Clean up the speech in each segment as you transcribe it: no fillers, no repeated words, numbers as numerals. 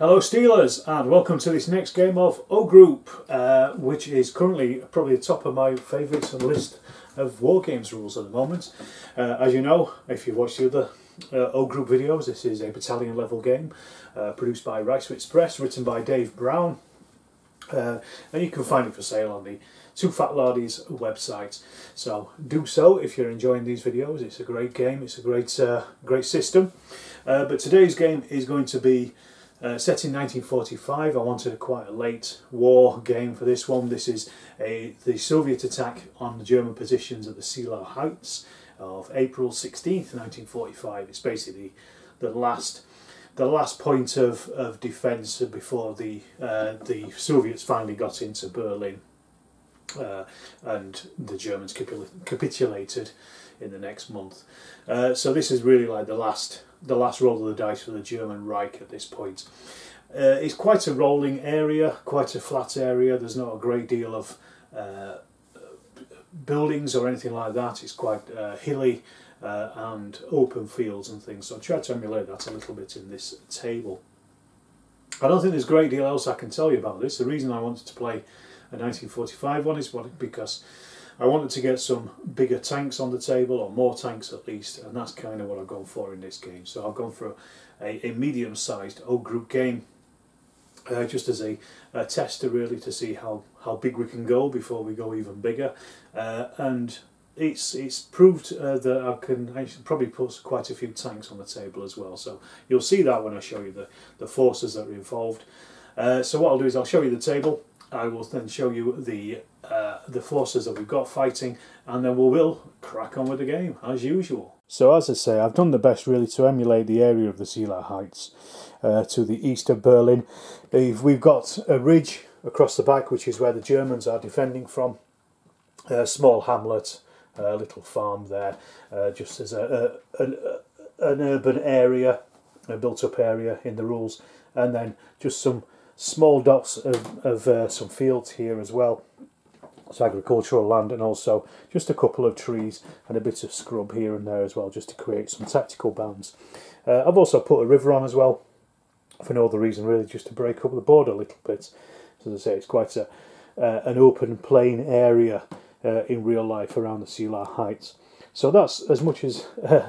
Hello Steelers, and welcome to this next game of O-Group, which is currently probably the top of my favourites and list of war games rules at the moment. As you know, if you've watched the other O-Group videos, this is a battalion level game produced by Reisswitz Press, written by Dave Brown, and you can find it for sale on the Two Fat Lardies website. So do so if you're enjoying these videos. It's a great game, it's a great system. But today's game is going to be set in 1945, I wanted quite a late war game for this one. This is the Soviet attack on the German positions at the Seelow Heights of April 16th, 1945. It's basically the last point of defence before the Soviets finally got into Berlin and the Germans capitulated in the next month. So this is really like the last roll of the dice for the German Reich at this point. It's quite a rolling area, quite a flat area. There's not a great deal of buildings or anything like that. It's quite hilly and open fields and things. So I tried to emulate that a little bit in this table. I don't think there's a great deal else I can tell you about this. The reason I wanted to play a 1945 one is because I wanted to get some bigger tanks on the table, or more tanks at least, and that's kind of what I've gone for in this game. So I've gone for a medium-sized O-Group game, just as a tester really, to see how big we can go before we go even bigger. And it's proved that I can actually probably put quite a few tanks on the table as well. So you'll see that when I show you the forces that are involved. So what I'll do is I'll show you the table. I will then show you the forces that we've got fighting, and then we will crack on with the game as usual. So as I say, I've done the best really to emulate the area of the Seelow Heights to the east of Berlin. We've got a ridge across the back, which is where the Germans are defending from. A small hamlet, a little farm there, just as an urban area, a built-up area in the rules, and then just some small dots of some fields here as well. It's agricultural land, and also just a couple of trees and a bit of scrub here and there as well, just to create some tactical bands. I've also put a river on as well, for no other reason really, just to break up the board a little bit. So as I say, it's quite an open plain area in real life around the Seelow Heights. So that's as much as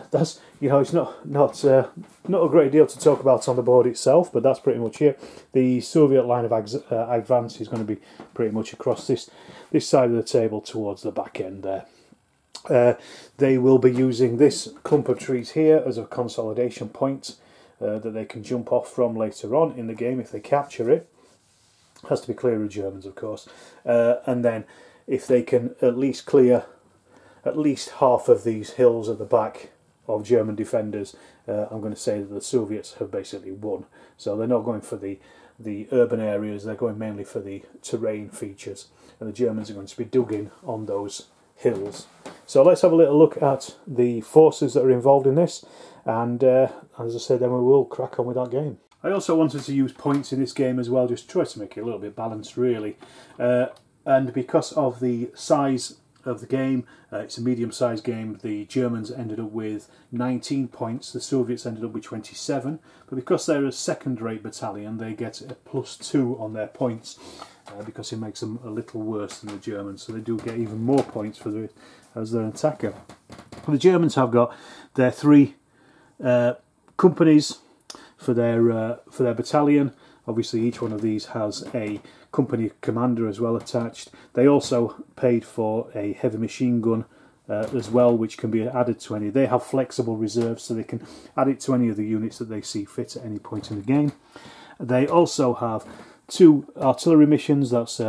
that's, you know, it's not a great deal to talk about on the board itself, but that's pretty much it. The Soviet line of advance is going to be pretty much across this side of the table towards the back end there. They will be using this clump of trees here as a consolidation point that they can jump off from later on in the game if they capture it. Has to be clear of Germans, of course, and then if they can at least clear at least half of these hills at the back of German defenders, I'm going to say that the Soviets have basically won. So they're not going for the urban areas, they're going mainly for the terrain features, and the Germans are going to be dug in on those hills. So let's have a little look at the forces that are involved in this, and as I said, then we will crack on with that game. I also wanted to use points in this game as well, just try to make it a little bit balanced really, and because of the size of the game, it's a medium-sized game. The Germans ended up with 19 points, the Soviets ended up with 27, but because they're a second-rate battalion, they get a +2 on their points, because it makes them a little worse than the Germans, so they do get even more points for as their attacker. The Germans have got their three companies for their battalion. Obviously each one of these has a company commander as well attached. They also paid for a heavy machine gun as well, which can be added to any. They have flexible reserves, so they can add it to any of the units that they see fit at any point in the game. They also have two artillery missions, that's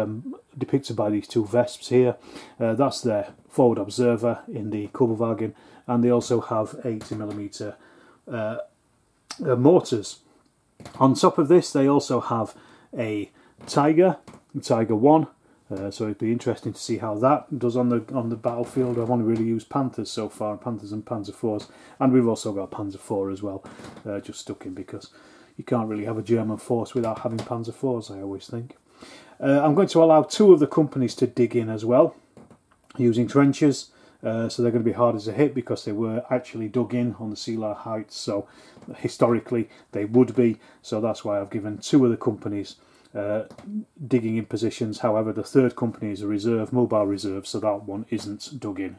depicted by these two Vesps here. That's their forward observer in the Kübelwagen, and they also have 80mm mortars. On top of this, they also have a Tiger, Tiger 1, so it'd be interesting to see how that does on the battlefield. I've only really used Panthers so far, Panthers and Panzer IVs, and we've also got Panzer IV as well, just stuck in because you can't really have a German force without having Panzer IVs, I always think. I'm going to allow two of the companies to dig in as well, using trenches. So they're going to be harder to hit because they were actually dug in on the Seelow Heights, so historically they would be. So that's why I've given two of the companies digging in positions. However, the third company is a reserve, mobile reserve, so that one isn't dug in.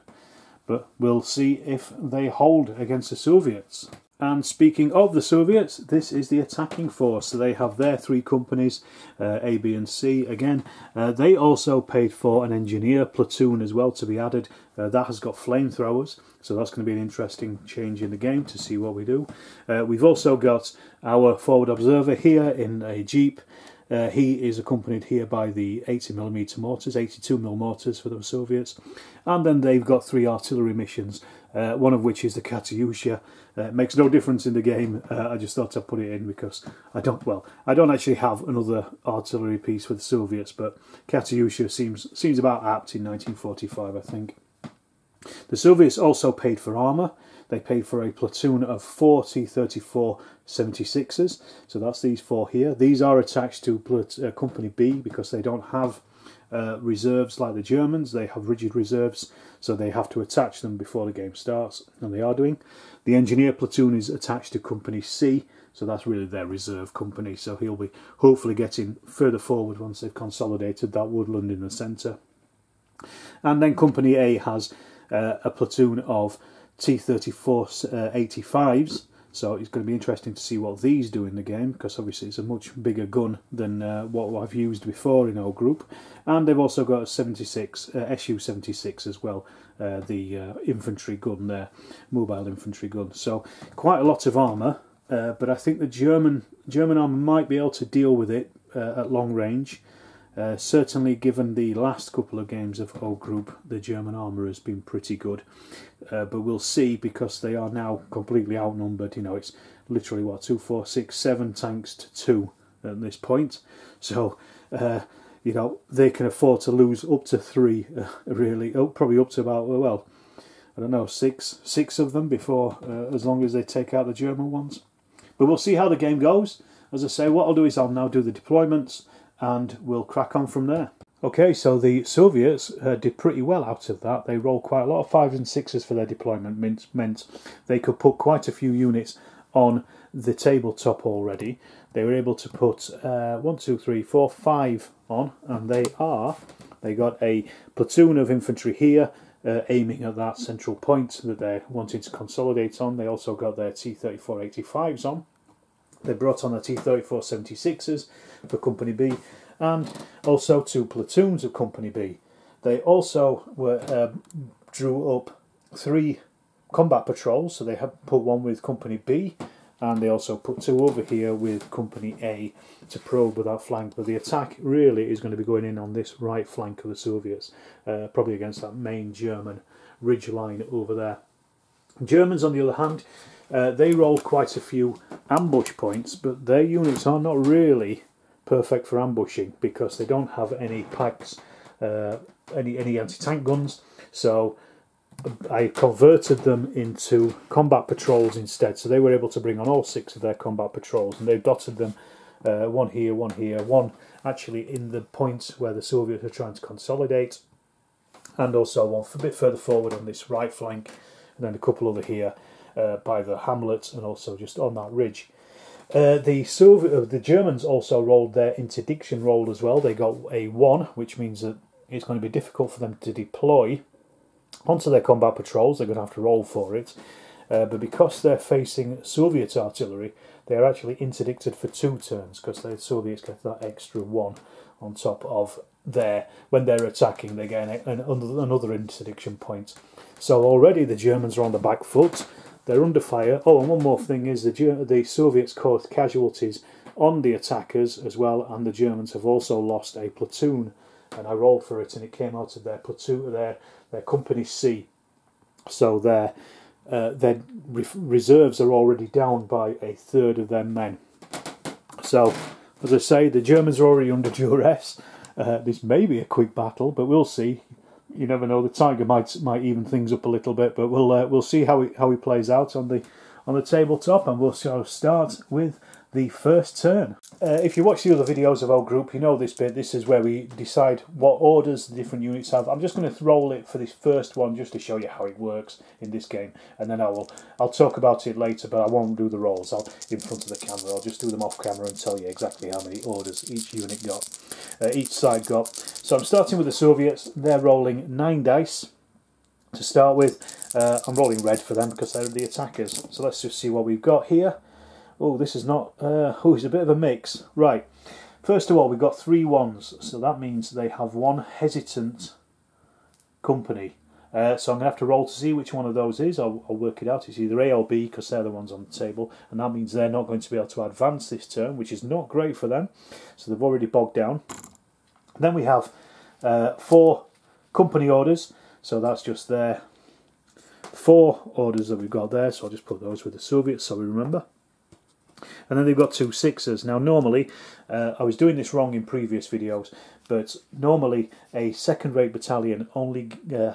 But we'll see if they hold against the Soviets. And speaking of the Soviets, this is the attacking force. So they have their three companies, A, B and C. Again, they also paid for an engineer platoon as well to be added. That has got flamethrowers, so that's going to be an interesting change in the game to see what we do. We've also got our forward observer here in a jeep. He is accompanied here by the 80mm mortars, 82mm mortars for the Soviets. And then they've got three artillery missions, one of which is the Katyusha. It makes no difference in the game. I just thought I'd put it in because I don't actually have another artillery piece for the Soviets, but Katyusha seems about apt in 1945, I think. The Soviets also paid for armour. They paid for a platoon of 4 T-34-76s, so that's these four here. These are attached to Company B because they don't have reserves like the Germans. They have rigid reserves, so they have to attach them before the game starts, and they are doing. The engineer platoon is attached to Company C, so that's really their reserve company, so he'll be hopefully getting further forward once they've consolidated that woodland in the centre. And then Company A has a platoon of T-34-85s, so it's going to be interesting to see what these do in the game, because obviously it's a much bigger gun than what I've used before in O-Group. And they've also got a Su-76 as well, the infantry gun there, mobile infantry gun. So quite a lot of armour, but I think the German armour might be able to deal with it at long range. Certainly given the last couple of games of O-Group, the German armour has been pretty good, but we'll see, because they are now completely outnumbered. You know, it's literally what, 2, 4, 6, 7 tanks to 2 at this point, so you know, they can afford to lose up to 3 really, probably up to about, well, I don't know, six of them before, as long as they take out the German ones. But we'll see how the game goes. As I say, what I'll do is I'll now do the deployments and we'll crack on from there. Okay, so the Soviets did pretty well out of that. They rolled quite a lot of 5s and 6s for their deployment, meant they could put quite a few units on the tabletop already. They were able to put 1, 2, 3, 4, 5 on, and they got a platoon of infantry here, aiming at that central point that they're wanting to consolidate on. They also got their T-34-85s on. They brought on the T-34-76s for Company B, and also 2 platoons of Company B. They also drew up 3 combat patrols, so they had put one with Company B, and they also put 2 over here with Company A to probe with that flank. But the attack really is going to be going in on this right flank of the Soviets, probably against that main German ridge line over there. Germans, on the other hand, they rolled quite a few ambush points, but their units are not really perfect for ambushing because they don't have any packs, any anti-tank guns. So I converted them into combat patrols instead. So they were able to bring on all 6 of their combat patrols, and they dotted them, one here, one here, one actually in the points where the Soviets are trying to consolidate, and also one a bit further forward on this right flank, and then a couple over here by the hamlets, and also just on that ridge. The Germans also rolled their interdiction roll as well. They got a 1, which means that it's going to be difficult for them to deploy onto their combat patrols. They're going to have to roll for it. But because they're facing Soviet artillery, they are actually interdicted for 2 turns, because the Soviets get that extra 1 on top of there. When they're attacking, they get another interdiction point. So already the Germans are on the back foot. They're under fire. Oh, and one more thing is the Soviets caused casualties on the attackers as well, and the Germans have also lost a platoon. And I rolled for it, and it came out of their platoon, their Company C. So their reserves are already down by a 3rd of their men. So, as I say, the Germans are already under duress. This may be a quick battle, but we'll see. You never know. The Tiger might even things up a little bit, but we'll see how it plays out on the on the tabletop, and we'll start with the first turn. If you watch the other videos of O-Group, you know this bit. This is where we decide what orders the different units have. I'm just going to roll it for this first one just to show you how it works in this game, and then I'll talk about it later, but I won't do the rolls in front of the camera. I'll just do them off camera and tell you exactly how many orders each unit got, each side got. So I'm starting with the Soviets. They're rolling 9 dice to start with. I'm rolling red for them because they're the attackers. So let's just see what we've got here. Oh, this is not... oh, it's a bit of a mix. Right. First of all, we've got 3 ones. So that means they have one hesitant company. So I'm going to have to roll to see which one of those is. I'll work it out. It's either A or B because they're the ones on the table. And that means they're not going to be able to advance this turn, which is not great for them. So they've already bogged down. Then we have 4 company orders. So that's just their 4 orders that we've got there. So I'll just put those with the Soviets so we remember. And then they've got 2 sixers. Now normally, I was doing this wrong in previous videos, but normally a second-rate battalion only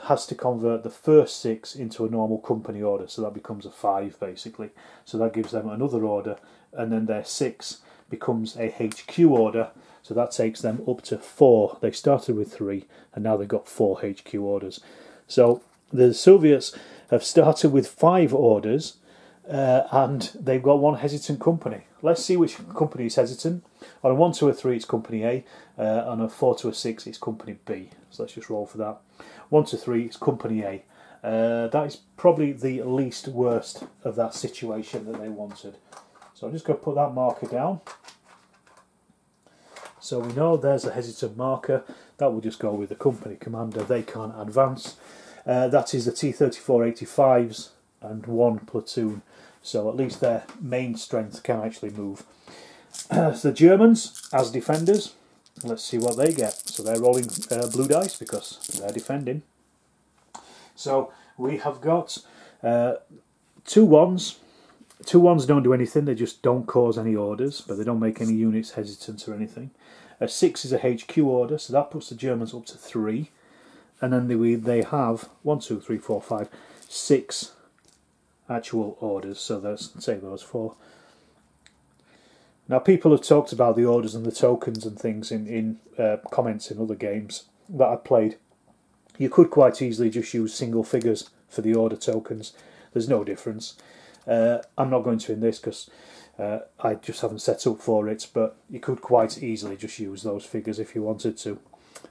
has to convert the first 6 into a normal company order, so that becomes a 5 basically. So that gives them another order, and then their 6 becomes a HQ order, so that takes them up to 4. They started with 3, and now they've got 4 HQ orders. So the Soviets have started with 5 orders, and they've got one hesitant company. Let's see which company is hesitant. On a 1 to a 3 it's company A, on a 4 to a 6 it's company B. So let's just roll for that. 1 to 3 it's company A. That is probably the least worst of that situation that they wanted. So I'm just going to put that marker down. So we know there's a hesitant marker. That will just go with the company commander. They can't advance. That is the T-34-85s and 1 platoon, so at least their main strength can actually move. So the Germans, as defenders, let's see what they get. So they're rolling blue dice because they're defending. So we have got 2 ones. 2 ones don't do anything, they just don't cause any orders, but they don't make any units hesitant or anything. A 6 is a HQ order, so that puts the Germans up to 3. And then they have 1, 2, 3, 4, 5, 6 actual orders, so let's take those 4. Now people have talked about the orders and the tokens and things in comments in other games that I've played. You could quite easily just use single figures for the order tokens, there's no difference. I'm not going to in this because I just haven't set up for it, but you could quite easily just use those figures if you wanted to.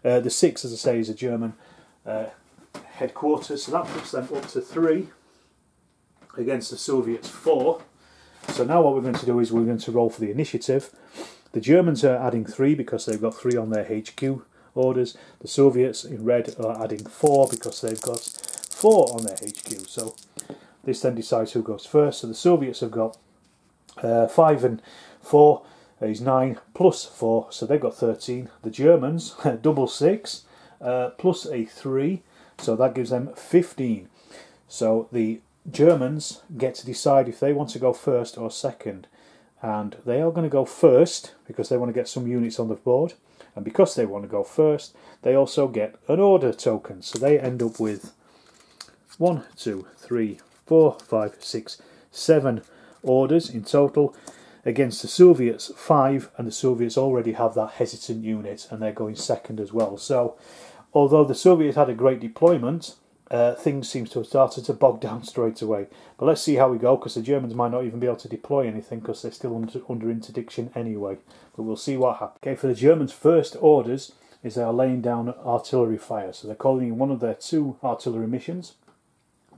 The 6, as I say, is a German headquarters, so that puts them up to 3. Against the Soviets, 4. So now what we're going to do is we're going to roll for the initiative. The Germans are adding 3 because they've got 3 on their HQ orders. The Soviets in red are adding 4 because they've got 4 on their HQ. So this then decides who goes first. So the Soviets have got 5 and 4 is 9 plus 4, so they've got 13. The Germans, double 6 plus a 3, so that gives them 15. So the Germans get to decide if they want to go first or second, and they are going to go first because they want to get some units on the board, and because they want to go first they also get an order token, so they end up with 1, 2, 3, 4, 5, 6, 7 orders in total against the Soviets 5, and the Soviets already have that hesitant unit and they're going second as well. So although the Soviets had a great deployment, things seem to have started to bog down straight away. But let's see how we go, because the Germans might not even be able to deploy anything because they're still under interdiction anyway. But we'll see what happens. Okay, for the Germans, first orders is they are laying down artillery fire. So they're calling in one of their 2 artillery missions.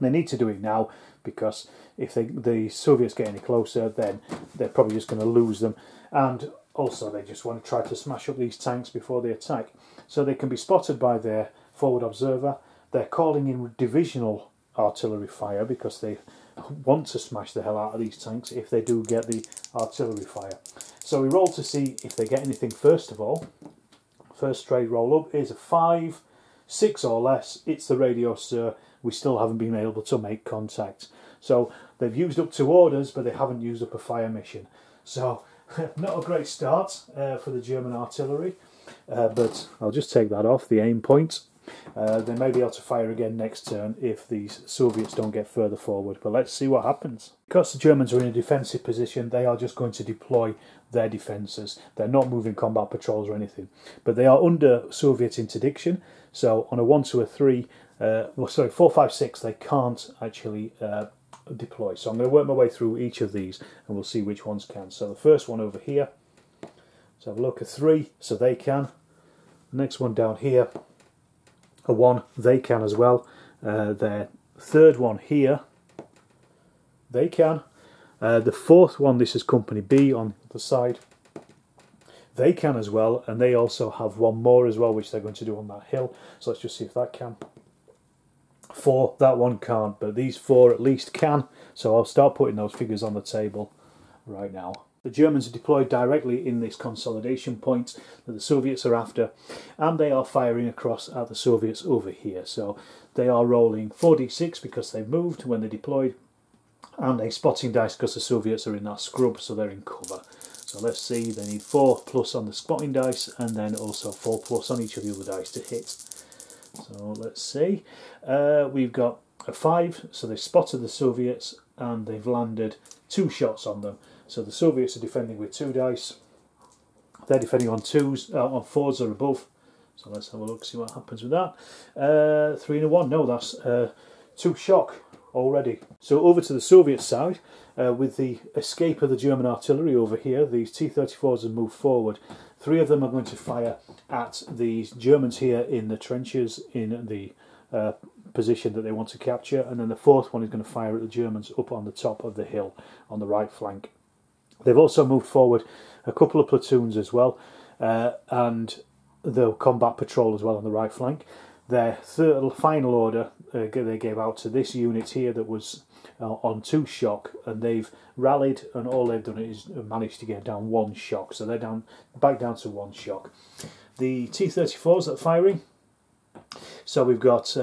They need to do it now because if the Soviets get any closer, then they're probably just going to lose them. And also they just want to try to smash up these tanks before they attack. So they can be spotted by their forward observer. They're calling in divisional artillery fire because they want to smash the hell out of these tanks if they do get the artillery fire. So we roll to see if they get anything first of all. First trade roll up is a 5, 6 or less. It's the radio, sir. We still haven't been able to make contact. So they've used up 2 orders, but they haven't used up a fire mission. So not a great start for the German artillery, but I'll just take that off the aim point. They may be able to fire again next turn if the Soviets don't get further forward, but let's see what happens. Because the Germans are in a defensive position, they are just going to deploy their defences. They're not moving combat patrols or anything, but they are under Soviet interdiction. So on a 1, 2, or 3, well, sorry, 4, 5, 6, they can't actually deploy. So I'm going to work my way through each of these and we'll see which ones can. So the first one over here, let's have a look, a 3, so they can. The next one down here, a 1, they can as well. Their third one here, they can. The fourth one, this is Company B on the side, they can as well, and they also have one more as well, which they're going to do on that hill. So let's just see if that can. 4, that one can't, but these 4 at least can. So I'll start putting those figures on the table right now. The Germans are deployed directly in this consolidation point that the Soviets are after, and they are firing across at the Soviets over here. So they are rolling 4d6 because they moved when they deployed, and a spotting dice because the Soviets are in that scrub, so they're in cover. So let's see, they need 4 plus on the spotting dice and then also 4 plus on each of the other dice to hit. So let's see, we've got a 5, so they've spotted the Soviets and they've landed 2 shots on them. So the Soviets are defending with 2 dice, they're defending on 2s, on 4s or above. So let's have a look, see what happens with that. 3 and a 1, no, that's 2 shock already. So over to the Soviet side, with the escape of the German artillery over here, these T-34s have moved forward. 3 of them are going to fire at these Germans here in the trenches in the position that they want to capture, and then the 4th one is going to fire at the Germans up on the top of the hill on the right flank. They've also moved forward a couple of platoons as well, and the combat patrol as well on the right flank. Their third final order they gave out to this unit here that was on 2 shock, and they've rallied, and all they've done is managed to get down 1 shock, so they're down back down to 1 shock. The T-34s that are firing, so we've got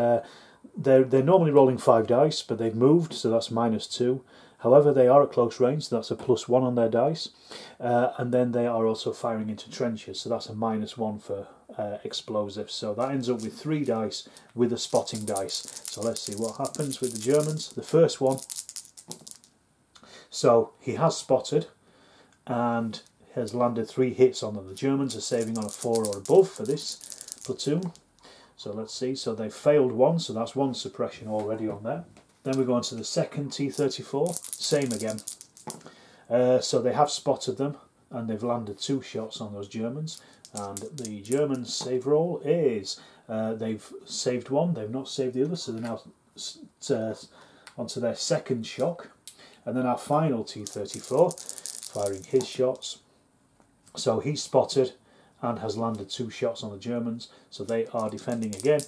they're normally rolling 5 dice, but they've moved, so that's -2. However, they are at close range, so that's a +1 on their dice, and then they are also firing into trenches, so that's a -1 for explosives. So that ends up with 3 dice with a spotting dice. So let's see what happens with the Germans. The first one, so he has spotted and has landed 3 hits on them. The Germans are saving on a 4 or above for this platoon. So let's see, so they failed 1, so that's 1 suppression already on there. Then we go on to the second T-34, same again. So they have spotted them and they've landed 2 shots on those Germans. And the German save roll is, they've saved 1, they've not saved the other, so they're now onto their 2nd shock. And then our final T-34, firing his shots. So he's spotted and has landed 2 shots on the Germans, so they are defending again.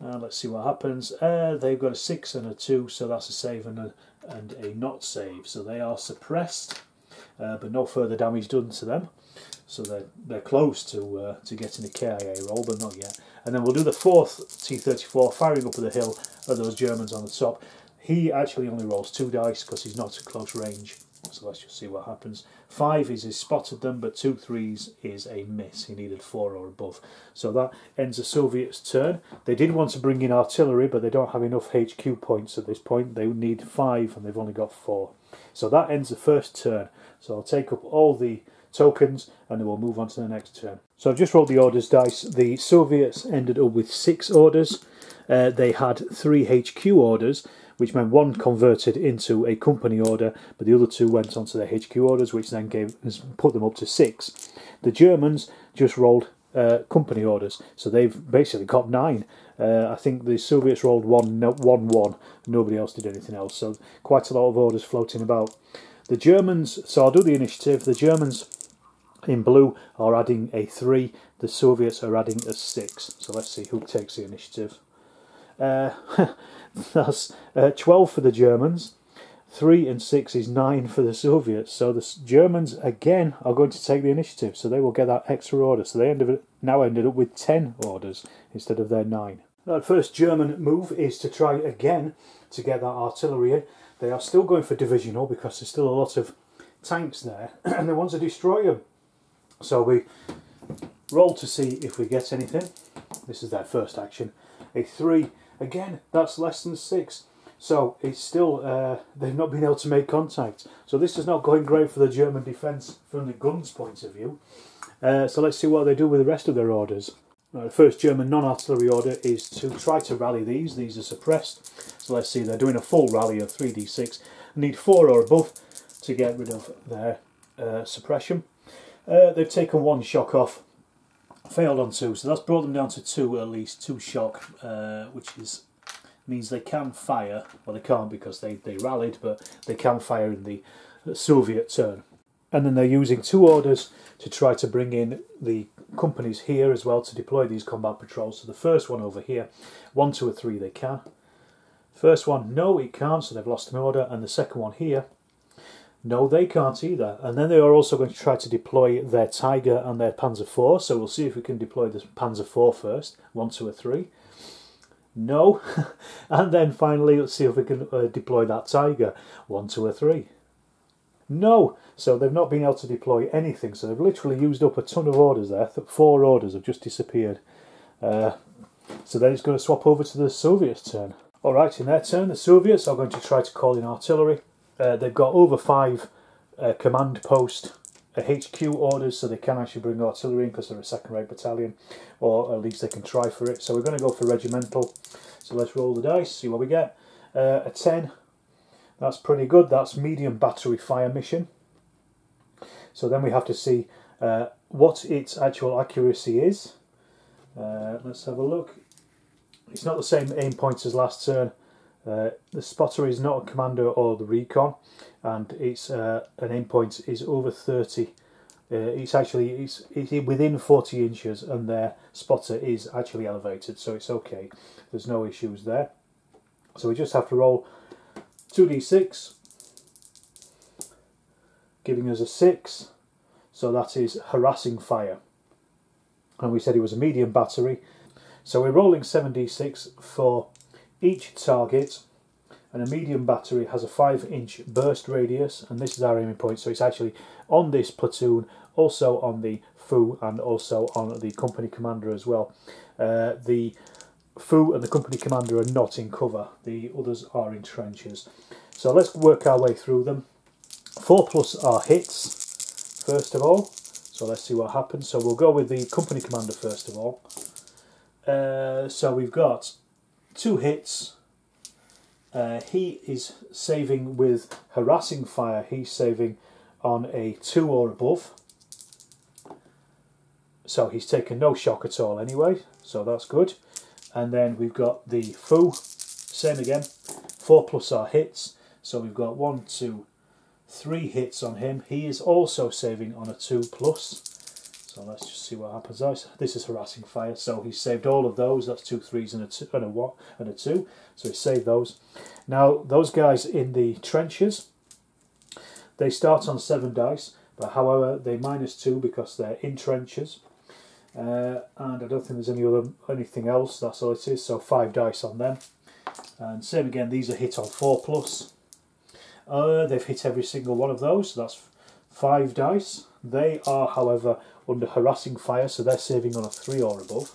And let's see what happens. They've got a 6 and a 2, so that's a save and a not save. So they are suppressed, but no further damage done to them. So they're close to getting a KIA roll, but not yet. And then we'll do the 4th T-34 firing up at the hill at those Germans on the top. He actually only rolls 2 dice because he's not at close range. So let's just see what happens. 5 is he spotted them, but 2 3s is a miss. He needed 4 or above. So that ends the Soviets' turn. They did want to bring in artillery, but they don't have enough HQ points at this point. They need 5 and they've only got 4. So that ends the first turn. So I'll take up all the tokens and then we'll move on to the next turn. So I've just rolled the orders dice. The Soviets ended up with 6 orders. They had 3 HQ orders, which meant 1 converted into a company order, but the other 2 went onto their HQ orders, which then put them up to 6. The Germans just rolled company orders, so they've basically got 9. I think the Soviets rolled 1, 1, 1. Nobody else did anything else, so quite a lot of orders floating about. The Germans, so I'll do the initiative. The Germans in blue are adding a 3. The Soviets are adding a 6. So let's see who takes the initiative. That's 12 for the Germans, 3 and 6 is 9 for the Soviets, so the Germans again are going to take the initiative, so they will get that extra order. So they ended up with 10 orders instead of their 9. That first German move is to try again to get that artillery in. They are still going for divisional because there's still a lot of tanks there and they want to destroy them. So we Roll to see if we get anything. This is their first action. A 3. Again, that's less than 6. So it's still, they've not been able to make contact. So this is not going great for the German defence from the guns point of view. So let's see what they do with the rest of their orders. Right, the first German non-artillery order is to try to rally these. These are suppressed. So let's see, they're doing a full rally of 3d6. Need 4 or above to get rid of their suppression. They've taken 1 shock off. Failed on 2, so that's brought them down to 2 at least, 2 shock, which is means they can fire. Well, they can't because they rallied, but they can fire in the Soviet turn. And then they're using 2 orders to try to bring in the companies here as well to deploy these combat patrols. So the first one over here, 1, 2 or 3 they can. First one, no, it can't, so they've lost an order. And the second one here, no, they can't either. And then they are also going to try to deploy their Tiger and their Panzer IV. So we'll see if we can deploy this Panzer IV first. 1, 2 or 3. No. And then finally, let's see if we can deploy that Tiger. 1, 2 or 3. No. So they've not been able to deploy anything. So they've literally used up a ton of orders there. 4 orders have just disappeared. So then it's going to swap over to the Soviets' turn. All right, in their turn, the Soviets are going to try to call in artillery. They've got over 5 command post HQ orders, so they can actually bring artillery in because they're a second-rate battalion, or at least they can try for it. So we're going to go for regimental. So let's roll the dice, see what we get. A 10, that's pretty good. That's medium battery fire mission. So then we have to see what its actual accuracy is. Let's have a look. It's not the same aim points as last turn. The spotter is not a commander or the recon, and its an aim point is over 30. It's within 40 inches, and their spotter is actually elevated, so it's okay. There's no issues there. So we just have to roll 2d6, giving us a 6. So that is harassing fire, and we said it was a medium battery. So we're rolling 7d6 for each target, and a medium battery has a 5-inch burst radius, and this is our aiming point, so it's actually on this platoon, also on the FU, and also on the company commander as well. The FU and the company commander are not in cover, the others are in trenches. So let's work our way through them. 4+ are hits, first of all, so let's see what happens. So we'll go with the company commander first of all. So we've got 2 hits. He is saving with harassing fire. He's saving on a 2 or above. So he's taken no shock at all anyway. So that's good. And then we've got the FU. Same again. 4+ are hits. So we've got 1, 2, 3 hits on him. He is also saving on a 2+. So let's just see what happens. This is harassing fire, so he saved all of those. That's 2 3s and a 2, so he saved those. Now those guys in the trenches, they start on 7 dice, but however they -2 because they're in trenches, and I don't think there's anything else. That's all it is. So 5 dice on them, and same again. These are hit on 4+. They've hit every single one of those, so that's 5 dice. They are, however, under harassing fire, so they're saving on a 3 or above.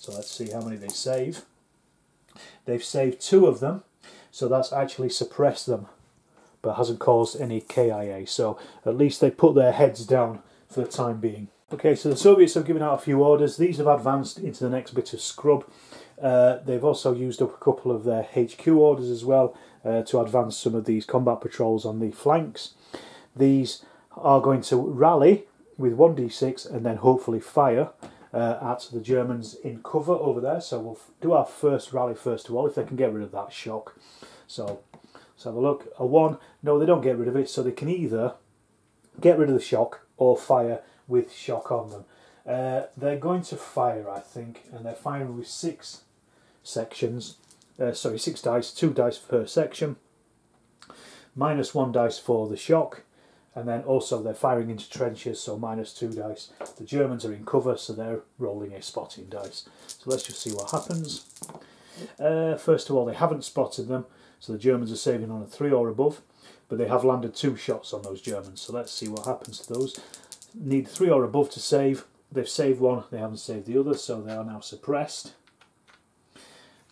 So let's see how many they save. They've saved 2 of them, so that's actually suppressed them, but hasn't caused any KIA. So at least they put their heads down for the time being. Okay, so the Soviets have given out a few orders. These have advanced into the next bit of scrub. They've also used up a couple of their HQ orders as well to advance some of these combat patrols on the flanks. These are going to rally with 1d6 and then hopefully fire at the Germans in cover over there. So we'll do our first rally first of all, if they can get rid of that shock. So let's have a look. A 1, no, they don't get rid of it, so they can either get rid of the shock or fire with shock on them. They're going to fire, I think, and they're firing with 6 dice, 2 dice per section, -1 dice for the shock. And then also they're firing into trenches, so -2 dice. The Germans are in cover, so they're rolling a spotting dice. So let's just see what happens. First of all, they haven't spotted them, so the Germans are saving on a 3 or above, but they have landed 2 shots on those Germans. So let's see what happens to those. Need 3 or above to save, they've saved one, they haven't saved the other, so they are now suppressed.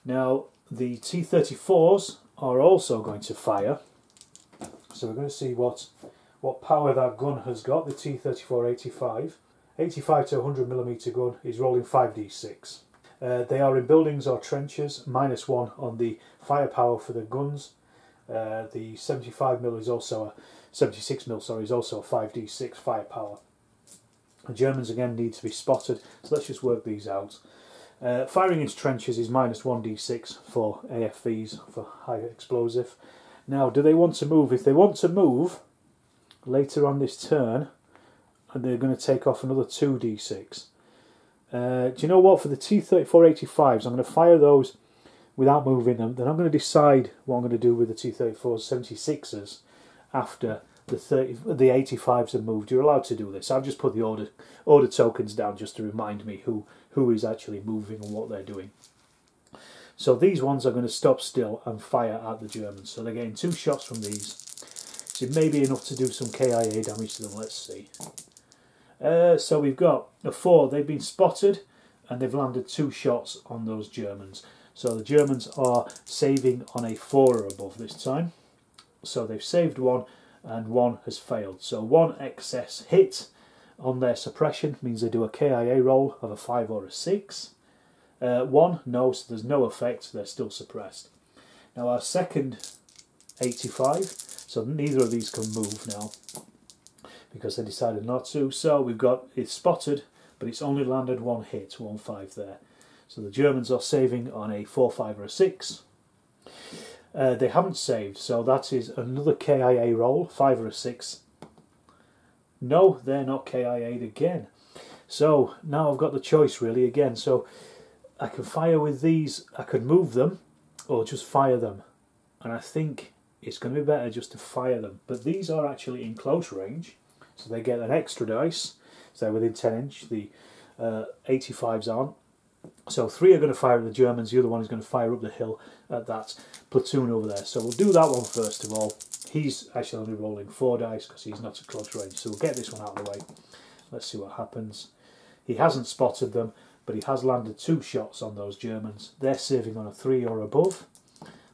Now the T-34s are also going to fire, so we're going to see what power that gun has got. The T-34-85, 85 to 100mm gun, is rolling 5d6. They are in buildings or trenches, -1 on the firepower for the guns. The 75mm is also a 76mm, sorry, is also a 5d6 firepower. The Germans again need to be spotted, so let's just work these out. Firing into trenches is -1d6 for AFVs, for high explosive. Now, do they want to move? If they want to move later on this turn, they're going to take off another 2d6. Do you know what? For the T-34-85s, I'm going to fire those without moving them. Then I'm going to decide what I'm going to do with the T-34-76s after the 85s have moved. You're allowed to do this. I've just put the order tokens down just to remind me who is actually moving and what they're doing. So these ones are going to stop still and fire at the Germans. So they're getting 2 shots from these. So it may be enough to do some KIA damage to them. Let's see. So we've got a 4. They've been spotted and they've landed 2 shots on those Germans. So the Germans are saving on a 4 or above this time. So they've saved 1 and 1 has failed. So 1 excess hit on their suppression means they do a KIA roll of a 5 or a 6. 1, no, so there's no effect, they're still suppressed. Now our second 85, so neither of these can move now because they decided not to. So we've got, it's spotted, but it's only landed 1 hit, 1-5 there. So the Germans are saving on a 4-5 or a 6. They haven't saved, so that is another KIA roll, 5 or a 6. No, they're not KIA'd again. So now I've got the choice really again. So I can fire with these, I could move them or just fire them. And I think it's going to be better just to fire them. But these are actually in close range, so they get an extra dice. So they're within 10 inch, the 85s aren't. So 3 are going to fire at the Germans, the other one is going to fire up the hill at that platoon over there. So we'll do that one first of all. He's actually only rolling 4 dice because he's not at close range. So we'll get this one out of the way. Let's see what happens. He hasn't spotted them, but he has landed 2 shots on those Germans. They're saving on a 3 or above.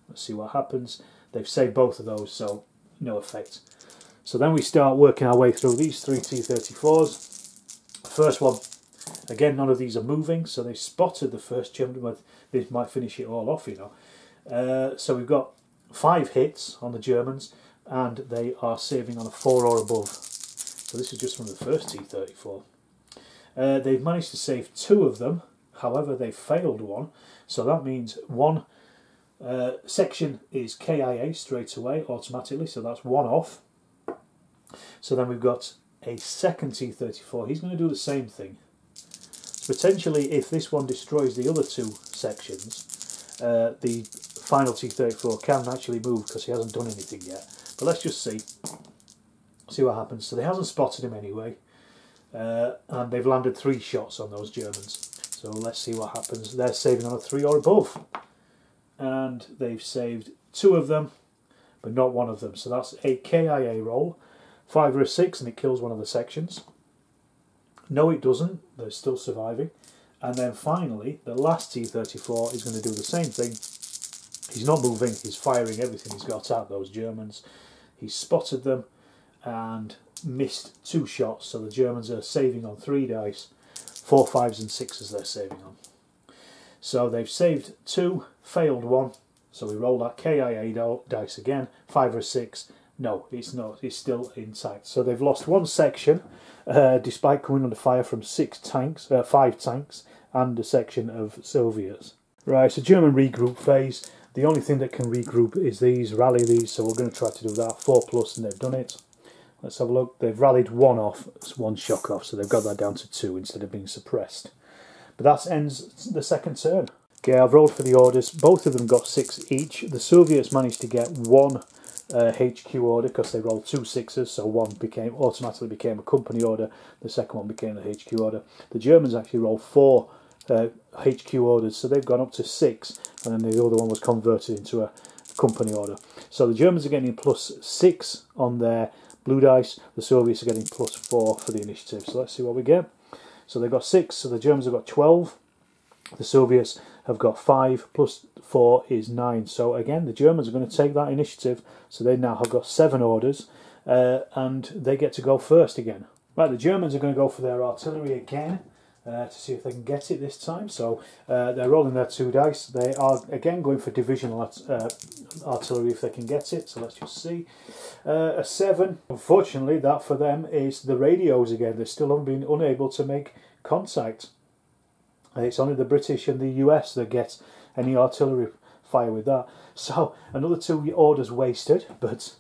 Let's see what happens. They've saved both of those, so no effect. So then we start working our way through these 3 T-34s. First one, again, none of these are moving, so they've spotted the first German. This might finish it all off, you know. So we've got 5 hits on the Germans, and they are saving on a 4 or above. So this is just from the first T-34. They've managed to save 2 of them, however they failed 1, so that means 1 section is KIA straight away automatically, so that's 1 off. So then we've got a second T-34, he's going to do the same thing. Potentially if this one destroys the other 2 sections, the final T-34 can actually move because he hasn't done anything yet. But let's just see what happens. So they haven't spotted him anyway. And they've landed 3 shots on those Germans. So let's see what happens. They're saving on a 3 or above. And they've saved 2 of them, but not 1 of them. So that's a KIA roll, 5 or a 6, and it kills 1 of the sections. No, it doesn't. They're still surviving. And then finally, the last T-34 is going to do the same thing. He's not moving. He's firing everything he's got at those Germans. He's spotted them and missed 2 shots, so the Germans are saving on 3 dice, 4, 5s and 6s they're saving on. So they've saved 2, failed 1, so we roll that KIA dice again, 5 or 6, no, it's not, it's still intact. So they've lost 1 section, despite coming under fire from 5 tanks and a section of Soviets. Right, so German regroup phase. The only thing that can regroup is these, rally these, so we're going to try to do that, 4+, and they've done it. Let's have a look. They've rallied 1 off, 1 shock off, so they've got that down to 2 instead of being suppressed. But that ends the second turn. Okay, I've rolled for the orders. Both of them got 6 each. The Soviets managed to get 1 HQ order because they rolled 2 sixes, so 1 automatically became a company order. The second one became the HQ order. The Germans actually rolled 4 HQ orders, so they've gone up to 6, and then the other one was converted into a company order. So the Germans are getting +6 on their blue dice, the Soviets are getting +4 for the initiative. So let's see what we get. So they've got 6, so the Germans have got 12. The Soviets have got 5, plus 4 is 9. So again, the Germans are going to take that initiative. So they now have got 7 orders, and they get to go first again. Right, the Germans are going to go for their artillery again to see if they can get it this time. So they're rolling their 2 dice. They are again going for divisional artillery if they can get it. So let's just see. A 7. Unfortunately, that for them is the radios again. They're still been unable to make contact. It's only the British and the US that get any artillery fire with that. So another 2 orders wasted, but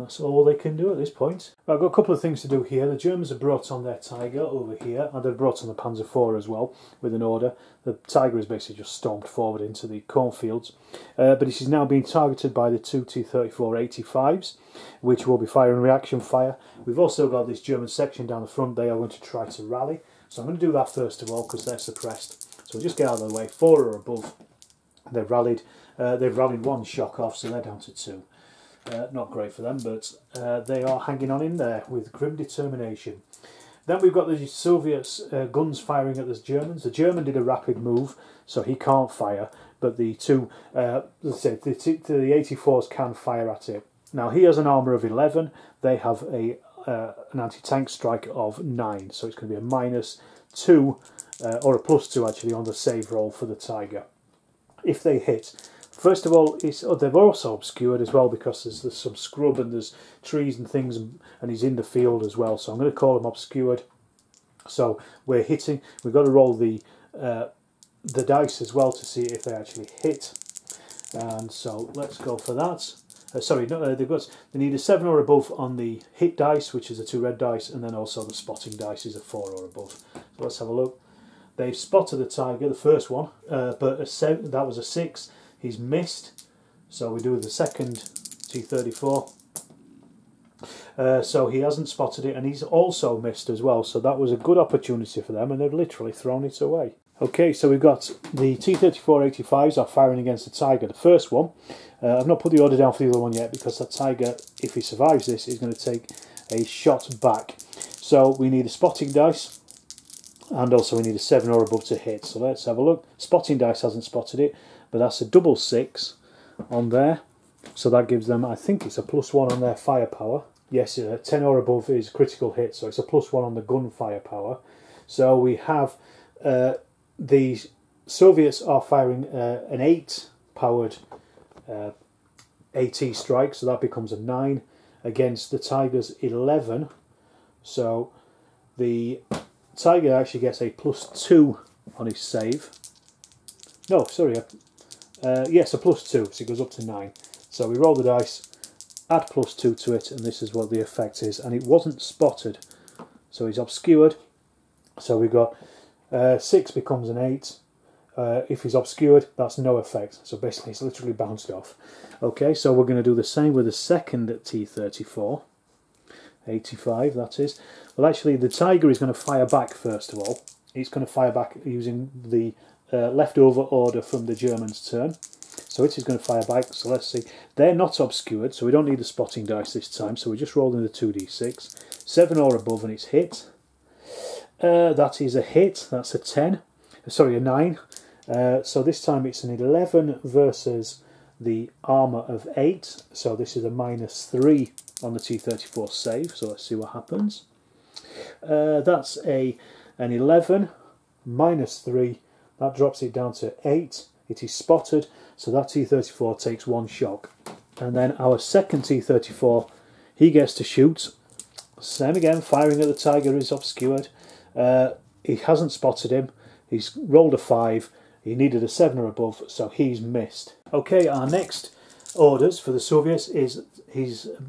that's all they can do at this point. I've got a couple of things to do here. The Germans have brought on their Tiger over here, and they've brought on the Panzer IV as well with an order. The Tiger is basically just stormed forward into the cornfields, but this is now being targeted by the 2 T-34-85s, which will be firing reaction fire. We've also got this German section down the front. They are going to try to rally. So I'm going to do that first of all because they're suppressed. So we'll just get out of the way. 4 or above, they've rallied. They've rallied 1 shock off, so they're down to 2. Not great for them, but they are hanging on in there with grim determination. Then we've got the Soviets' guns firing at the Germans. The German did a rapid move, so he can't fire, but the two, let's say, the 84s can fire at it. Now he has an armour of 11. They have a an anti-tank strike of 9, so it's going to be a -2 or a +2 actually on the save roll for the Tiger if they hit. First of all, they've also obscured as well because there's some scrub and there's trees and things, and he's in the field as well, so I'm going to call him obscured. So we're hitting, we've got to roll the dice as well to see if they actually hit, and so let's go for that. They need a 7 or above on the hit dice, which is the 2 red dice, and then also the spotting dice is a 4 or above. So let's have a look. They've spotted the Tiger, the first one, but that was a 6. He's missed. So we do the second T-34. So he hasn't spotted it, and he's also missed as well. So that was a good opportunity for them, and they've literally thrown it away. Okay, so we've got the T-34-85s are firing against the Tiger, the first one. I've not put the order down for the other one yet because that Tiger, if he survives this, is going to take a shot back. So we need a spotting dice, and also we need a 7 or above to hit. So let's have a look. Spotting dice hasn't spotted it, but that's a double 6 on there. So that gives them, I think it's a +1 on their firepower. Yes, a 10 or above is critical hit, so it's a +1 on the gun firepower. So we have... the Soviets are firing an 8-powered AT strike, so that becomes a 9 against the Tiger's 11. So the Tiger actually gets a +2 on his save. No, sorry, yes, a +2, so it goes up to 9. So we roll the dice, add +2 to it, and this is what the effect is. And it wasn't spotted, so he's obscured. So we've got... 6 becomes an 8. If he's obscured, that's no effect. So basically, it's literally bounced off. Okay, so we're going to do the same with the second T-34-85, that is. Well, actually, the Tiger is going to fire back, first of all. It's going to fire back using the leftover order from the Germans' turn. So it is going to fire back, so let's see. They're not obscured, so we don't need the spotting dice this time. So we're just rolling the 2d6. 7 or above, and it's hit. That is a hit, that's a 9. So this time it's an 11 versus the armour of 8. So this is a -3 on the T-34 save. So let's see what happens. That's an 11 -3. That drops it down to 8. It is spotted. So that T-34 takes 1 shock. And then our second T-34, he gets to shoot. Same again, firing at the Tiger is obscured. He hasn't spotted him. He's rolled a 5. He needed a 7 or above, so he's missed. Okay, our next orders for the Soviets is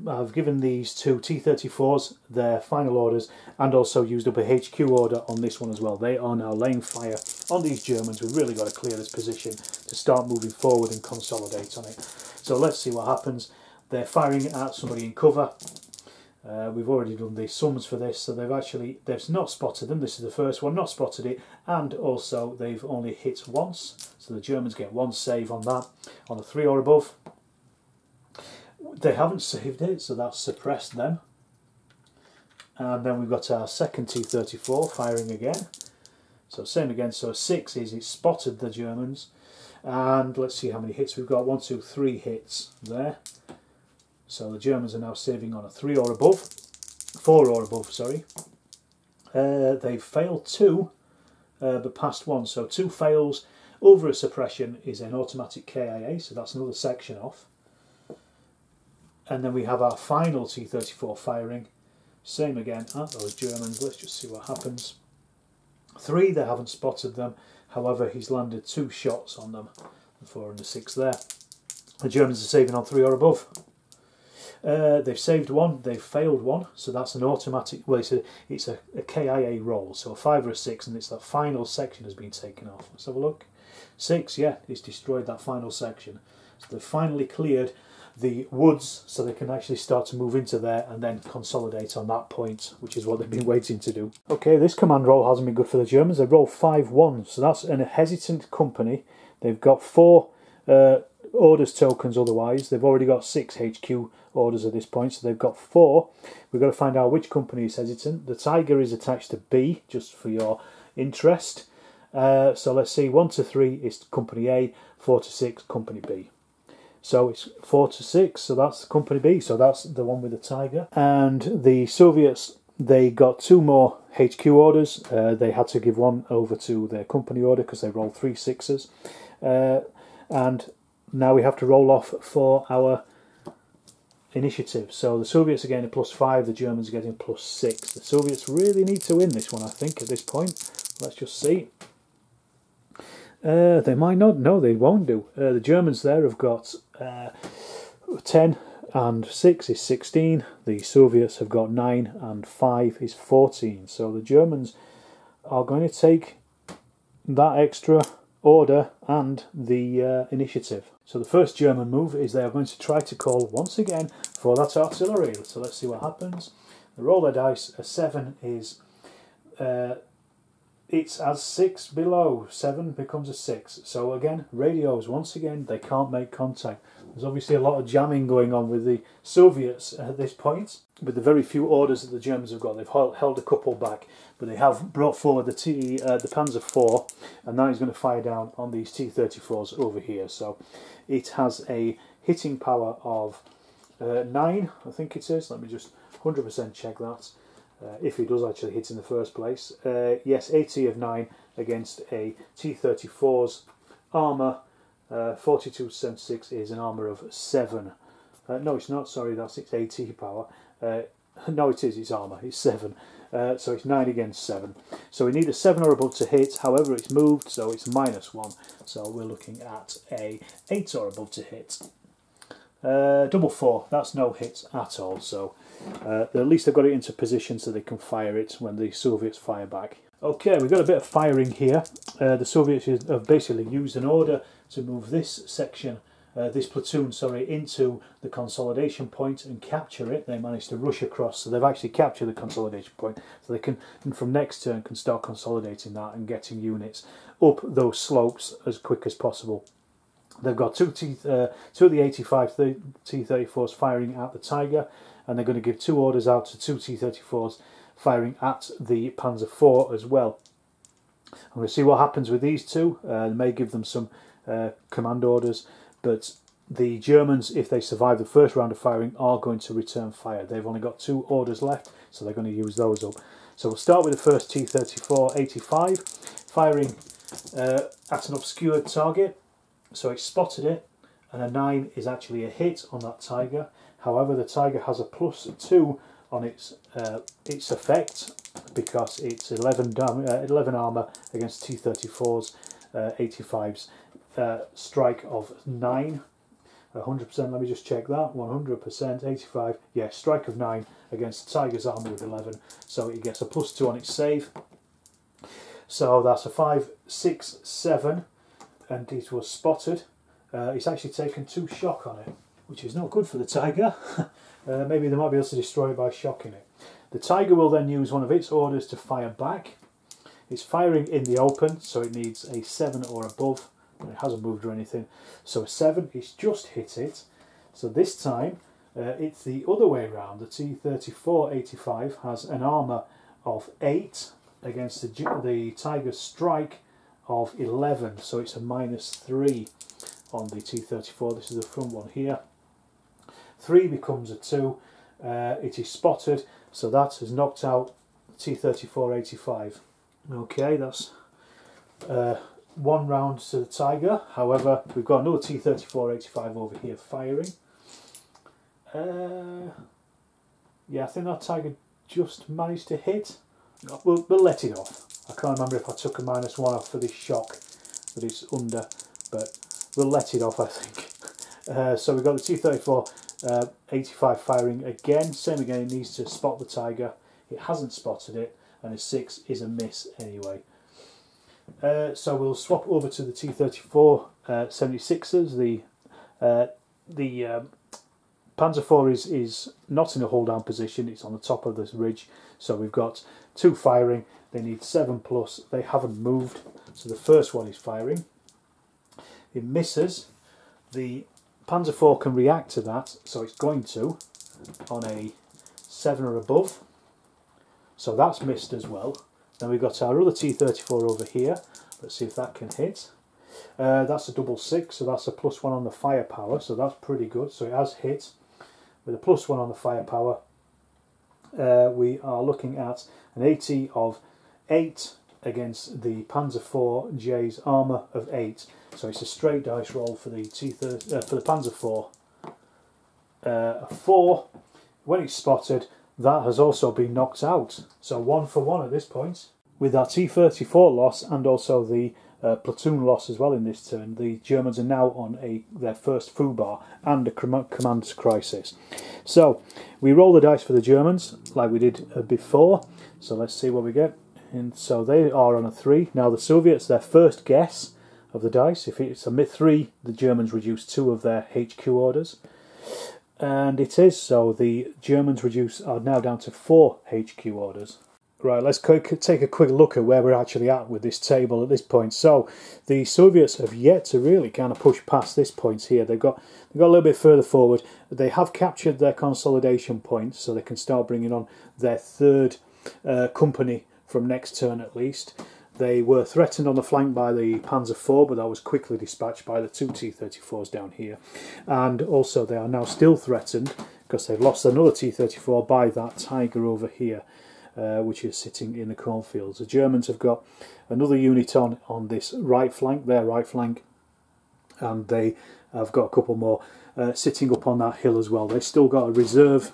I've given these 2 T-34s their final orders, and also used up a HQ order on this one as well. They are now laying fire on these Germans. We've really got to clear this position to start moving forward and consolidate on it. So let's see what happens. They're firing at somebody in cover. We've already done the sums for this, so they've not spotted them. This is the first one, not spotted it, and also they've only hit once, so the Germans get 1 save on that, on a 3 or above. They haven't saved it, so that's suppressed them. And then we've got our second T-34 firing again, So same again, so 6 is it spotted the Germans. And let's see how many hits we've got. 1, 2, 3 hits there. So the Germans are now saving on a 3 or above. 4 or above, sorry. They failed 2, but passed 1. So 2 fails over a suppression is an automatic KIA, so that's another section off. And then we have our final T-34 firing. Same again at those Germans. Let's just see what happens. 3, they haven't spotted them. However, he's landed 2 shots on them. The 4 and the 6 there. The Germans are saving on 3 or above. They've saved 1. They've failed 1. So that's an automatic... Well, it's a KIA roll. So a 5 or a 6. And it's that final section has been taken off. Let's have a look. 6, yeah. It's destroyed that final section. So they've finally cleared the woods so they can actually start to move into there and then consolidate on that point, which is what they've been waiting to do. Okay, this command roll hasn't been good for the Germans. They rolled 5-1, so that's a hesitant company. They've got 4 orders tokens otherwise. They've already got 6 HQ orders at this point, so they've got 4. We've got to find out which company is hesitant. The Tiger is attached to B, just for your interest. So let's see, 1 to 3 is company A, 4 to 6 company B. So it's 4 to 6, so that's company B, so that's the one with the Tiger. And the Soviets, they got 2 more HQ orders. They had to give 1 over to their company order because they rolled 3 6s. And now we have to roll off for our initiative. So the Soviets are getting a +5, the Germans are getting +6. The Soviets really need to win this one, I think, at this point. Let's just see. They might not. No, they won't do. The Germans there have got 10 and 6 is 16. The Soviets have got 9 and 5 is 14. So the Germans are going to take that extra order and the initiative. So the first German move is they are going to try to call once again for that artillery. So let's see what happens. They roll their dice. A 7 is... it's as 6 below. 7 becomes a 6. So again, radios, once again, they can't make contact. There's obviously a lot of jamming going on with the Soviets at this point. With the very few orders that the Germans have got, they've held a couple back. But they have brought forward the Panzer IV, and now he's going to fire down on these T-34s over here. So it has a hitting power of 9, I think it is. Let me just 100% check that. If he does actually hit in the first place. Yes, AT of 9 against a T-34's armour. 4276 is an armour of 7. No, it's not, sorry, that's its AT power. No, it is, it's armour, it's 7. So it's 9 against 7. So we need a 7 or above to hit, however it's moved, so it's -1. So we're looking at a 8 or above to hit. Double 4, that's no hits at all, so at least they've got it into position so they can fire it when the Soviets fire back. Okay, we've got a bit of firing here. The Soviets have basically used an order to move this section, this platoon, sorry, into the consolidation point and capture it. They managed to rush across, so they've actually captured the consolidation point, so they can, and from next turn, can start consolidating that and getting units up those slopes as quick as possible. They've got two of the 85 T-34s firing at the Tiger, and they're going to give 2 orders out to 2 T-34s firing at the Panzer IV as well. I'm going to see what happens with these 2. They may give them some command orders, but the Germans, if they survive the first round of firing, are going to return fire. They've only got 2 orders left, so they're going to use those up. So we'll start with the first T-34-85, firing at an obscured target. So it spotted it, and a 9 is actually a hit on that Tiger. However, the Tiger has a +2 on its effect because it's 11 armour against T-34's 85's strike of 9. 100%, let me just check that. 100%, 85, yeah, strike of 9 against the Tiger's armour of 11. So it gets a +2 on its save. So that's a 5, 6, 7. And it was spotted. It's actually taken 2 shock on it, which is not good for the Tiger. Maybe they might be able to destroy it by shocking it. The Tiger will then use one of its orders to fire back. It's firing in the open, so it needs a 7 or above. It hasn't moved or anything. So a 7, it's just hit it. So this time, it's the other way around. The T-34-85 has an armour of 8. against the Tiger strike of 11, so it's a -3 on the T-34. This is the front one here. 3 becomes a 2. It is spotted, so that has knocked out T-34-85. Okay, that's one round to the Tiger. However, we've got another T-34-85 over here firing. Yeah, I think that Tiger just managed to hit. We'll let it off. I can't remember if I took a -1 off for this shock that it's under, but we'll let it off, I think. So we've got the T-34-85 firing again. Same again, it needs to spot the Tiger. It hasn't spotted it, and a 6 is a miss anyway. So we'll swap over to the T-34-76s. The Panzer IV is not in a hold down position, it's on the top of this ridge, so we've got 2 firing, they need 7 plus, they haven't moved, so the first one is firing. It misses. The Panzer IV can react to that, so it's going to on a 7 or above, so that's missed as well. Then we've got our other T-34 over here, let's see if that can hit. That's a +6, so that's a +1 on the firepower, so that's pretty good, so it has hit. With a +1 on the firepower, we are looking at an 80 of 8 against the Panzer IV J's armour of 8. So it's a straight dice roll for the Panzer IV. A 4. When it's spotted, that has also been knocked out. So 1 for 1 at this point. With our T-34 loss and also the platoon loss as well in this turn, the Germans are now on their first foobar and a commander's crisis. So we roll the dice for the Germans like we did before, so let's see what we get. And so they are on a 3. Now the Soviets, their first guess of the dice, if it's a 3, the Germans reduce 2 of their HQ orders, and it is, so the Germans are now down to 4 HQ orders. Right, let's take a quick look at where we're actually at with this table at this point. So the Soviets have yet to really kind of push past this point here. They've got a little bit further forward. They have captured their consolidation point, so they can start bringing on their third company from next turn at least. They were threatened on the flank by the Panzer IV, but that was quickly dispatched by the 2 T-34s down here. And also they are now still threatened because they've lost another T-34 by that Tiger over here, which is sitting in the cornfields. The Germans have got another unit on this right flank, their right flank, and they have got a couple more sitting up on that hill as well. They've still got a reserve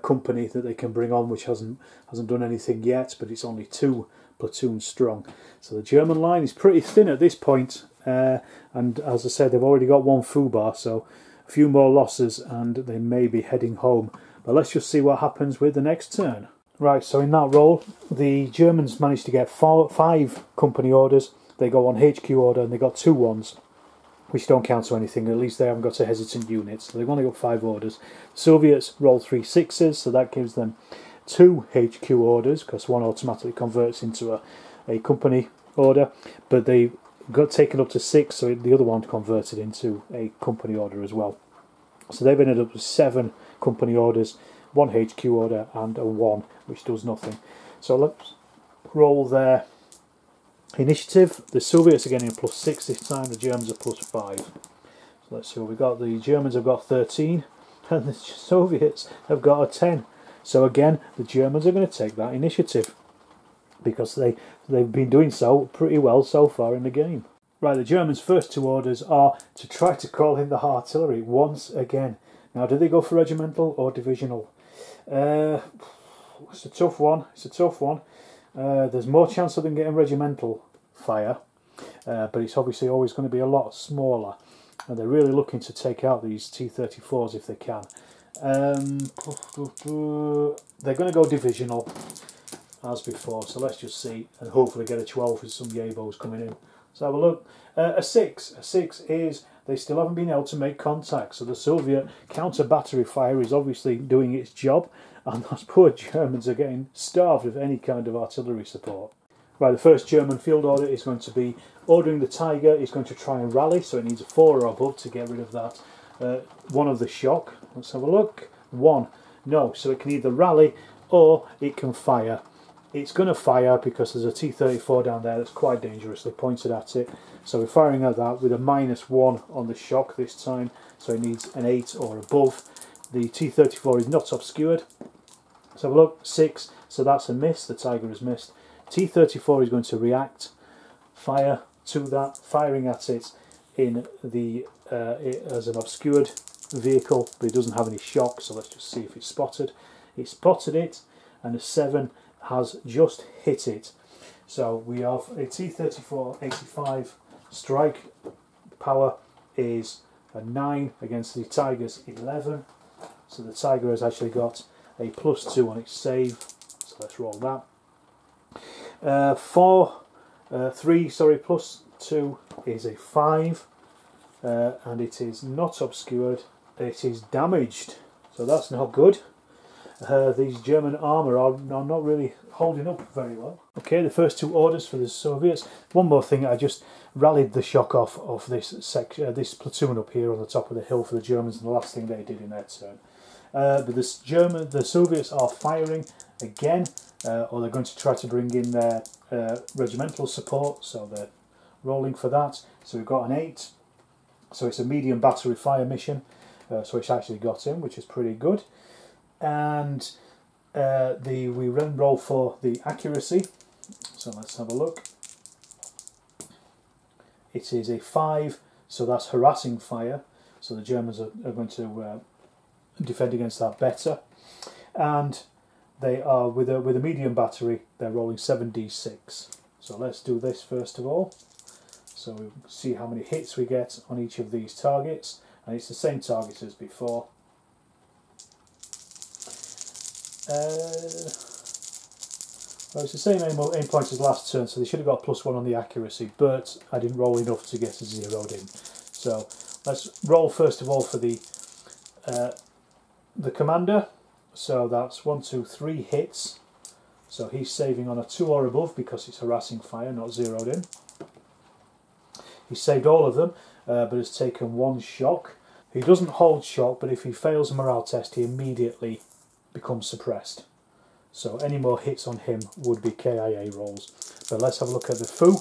company that they can bring on, which hasn't done anything yet, but it's only 2 platoons strong. So the German line is pretty thin at this point, and as I said, they've already got 1 foobar, so a few more losses and they may be heading home. But let's just see what happens with the next turn. Right, so in that roll, the Germans managed to get 5 company orders. They go on HQ order and they got 2 1s, which don't count to anything. At least they haven't got a hesitant unit, so they've only got 5 orders. Soviets roll 3 6s, so that gives them 2 HQ orders, because 1 automatically converts into a company order. But they got taken up to 6, so the other one converted into a company order as well. So they've ended up with 7 company orders, 1 HQ order and a 1, which does nothing. So let's roll their initiative. The Soviets are getting a +6 this time, the Germans are +5. So let's see what we got. The Germans have got 13 and the Soviets have got a 10. So again, the Germans are going to take that initiative because they've been doing so pretty well so far in the game. Right, the Germans' first 2 orders are to try to call in the artillery once again. Now, do they go for regimental or divisional? It's a tough one. There's more chance of them getting regimental fire, but it's obviously always going to be a lot smaller, and they're really looking to take out these T-34s if they can. They're going to go divisional as before, so let's just see and hopefully get a 12 with some yabos coming in. So have a look. A six is they still haven't been able to make contact. So the Soviet counter battery fire is obviously doing its job, and those poor Germans are getting starved of any kind of artillery support. Right, the first German field order is going to be ordering the Tiger. It's going to try and rally, so it needs a 4 or above to get rid of that one of the shock. Let's have a look. 1. No, so it can either rally or it can fire. It's going to fire because there's a T-34 down there that's quite dangerously pointed at it. So we're firing at that with a -1 on the shock this time, so it needs an 8 or above. The T-34 is not obscured. Let's have a look, 6, so that's a miss, the Tiger has missed. T-34 is going to react, fire to that, firing at it in the as an obscured vehicle, but it doesn't have any shock, so let's just see if it's spotted. It spotted it, and a 7 has just hit it. So we have a T-34-85 strike power is a 9 against the Tiger's 11. So the Tiger has actually got a +2 on its save. So let's roll that. 3 plus 2 is a 5. And it is not obscured. It is damaged. So that's not good. These German armour are not really holding up very well. Okay, the first two orders for the Soviets. One more thing, I just rallied the shock off of this section, this platoon up here on the top of the hill for the Germans, and the last thing they did in their turn. But the Soviets are firing again, or they're going to try to bring in their regimental support, so they're rolling for that. So we've got an 8, so it's a medium battery fire mission, so it's actually got in, which is pretty good. And we then roll for the accuracy, so let's have a look. It is a 5, so that's harassing fire, so the Germans are going to defend against that better. And they are, with a medium battery, they're rolling 7d6. So let's do this first of all. So we'll see how many hits we get on each of these targets, and it's the same target as before. Well, it's the same aim point as last turn, so they should have got a +1 on the accuracy, but I didn't roll enough to get a 0 in. So let's roll first of all for the commander. So that's 1, 2, 3 hits. So he's saving on a 2 or above because it's harassing fire, not zeroed in. He saved all of them, but has taken 1 shock. He doesn't hold shock, but if he fails a morale test, he immediately becomes suppressed. So any more hits on him would be KIA rolls. But let's have a look at the Foo,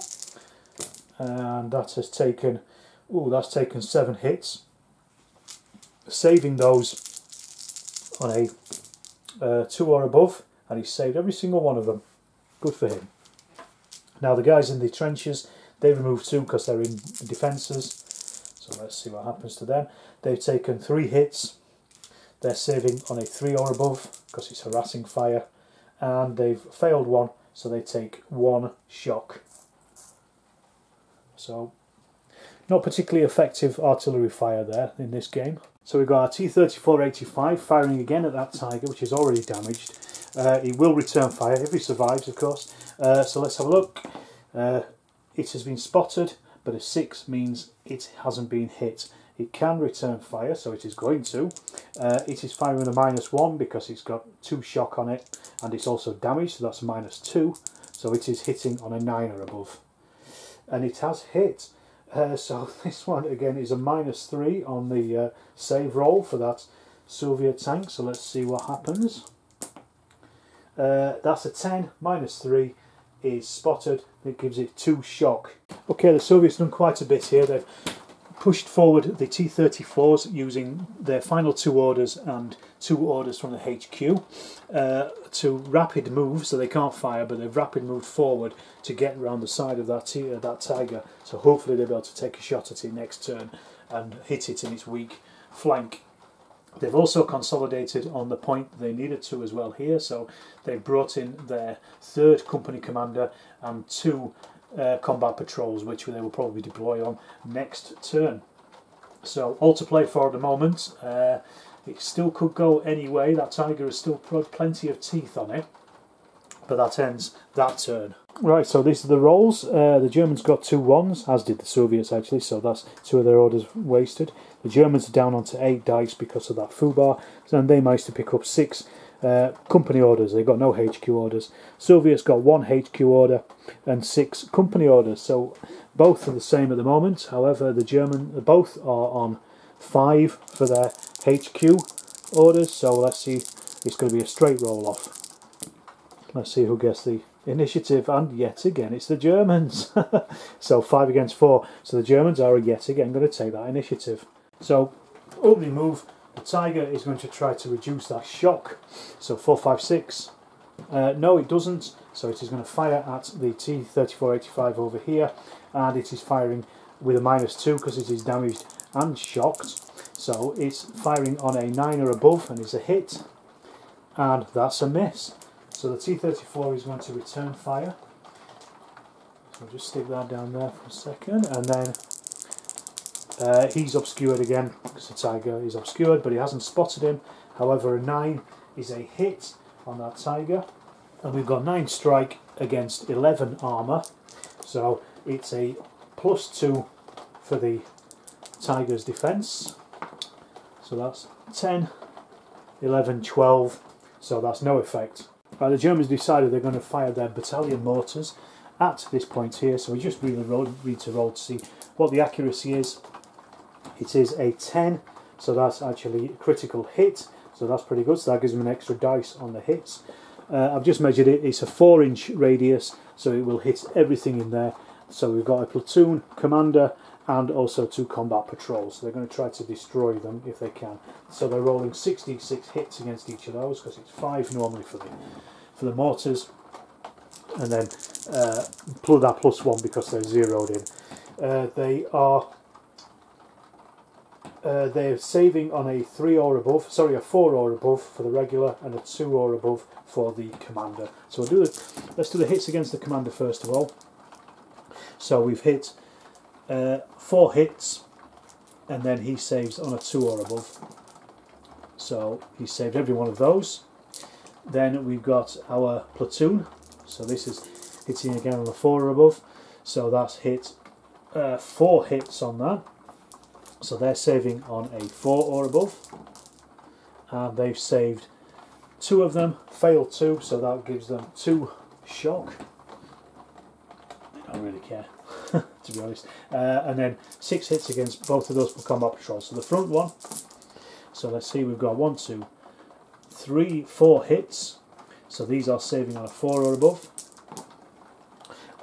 and that has taken, oh, that's taken 7 hits, saving those on a 2 or above, and he's saved every single one of them. Good for him. Now the guys in the trenches, they remove 2 because they're in defences. So let's see what happens to them. They've taken 3 hits. They're saving on a 3 or above because it's harassing fire, and they've failed 1, so they take 1 shock. So not particularly effective artillery fire there in this game. So we've got our T-34-85 firing again at that Tiger, which is already damaged. It will return fire if he survives, of course. So let's have a look. It has been spotted, but a 6 means it hasn't been hit. It can return fire, so it is going to. It is firing a -1 because it's got 2 shock on it, and it's also damaged, so that's a -2. So it is hitting on a 9 or above. And it has hit. So this one, again, is a -3 on the save roll for that Soviet tank. So let's see what happens. That's a 10. -3 is spotted. It gives it 2 shock. Okay, the Soviets done quite a bit here. They've pushed forward the T-34s using their final 2 orders and 2 orders from the HQ to rapid move, so they can't fire, but they've rapid moved forward to get around the side of that Tiger, so hopefully they'll be able to take a shot at it next turn and hit it in its weak flank. They've also consolidated on the point that they needed to as well here, so they've brought in their 3rd company commander and 2 combat patrols, which they will probably deploy on next turn. So all to play for at the moment. It still could go anyway. That Tiger has still plenty of teeth on it, but that ends that turn. Right, so these are the rolls. The Germans got 2 1s, as did the Soviets actually, so that's 2 of their orders wasted. The Germans are down onto 8 dice because of that foobar, and they managed to pick up 6 company orders. They got no HQ orders. Soviets got 1 HQ order and 6 company orders, so both are the same at the moment. However, the German, both are on 5 for their HQ orders, so let's see, it's going to be a straight roll off. Let's see who gets the initiative, and yet again it's the Germans. So 5 against 4, so the Germans are yet again going to take that initiative. So opening move, the Tiger is going to try to reduce that shock. So 456. No, it doesn't. So it is going to fire at the T-34-85 over here, and it is firing with a -2 because it is damaged and shocked. So it's firing on a 9 or above, and it's a hit, and that's a miss. So the T-34 is going to return fire. So I'll just stick that down there for a second, and then he's obscured again because the Tiger is obscured, but he hasn't spotted him. However, a 9 is a hit on that Tiger, and we've got 9 strike against 11 armor, so it's a +2 for the Tiger's defense. So that's 10 11 12, so that's no effect. Right, the Germans decided they're going to fire their battalion mortars at this point here, so we just really need to roll to see what the accuracy is. It is a 10, so that's actually a critical hit. So that's pretty good, so that gives them an extra dice on the hits. I've just measured it, it's a 4-inch radius, so it will hit everything in there. So we've got a platoon, commander, and also 2 combat patrols. So they're going to try to destroy them if they can. So they're rolling 66 hits against each of those, because it's 5 normally for the mortars. And then plus that +1 because they're zeroed in. They're saving on a 3 or above, sorry, a 4 or above for the regular, and a 2 or above for the commander. So we'll do let's do the hits against the commander first of all. So we've hit 4 hits, and then he saves on a 2 or above. So he saved every one of those. Then we've got our platoon. So this is hitting again on the 4 or above. So that's hit 4 hits on that. So they're saving on a 4 or above, and they've saved 2 of them, failed 2, so that gives them 2 shock. I don't really care, to be honest. And then 6 hits against both of those for combat patrols. So the front one, so let's see, we've got 1, 2, 3, 4 hits. So these are saving on a 4 or above,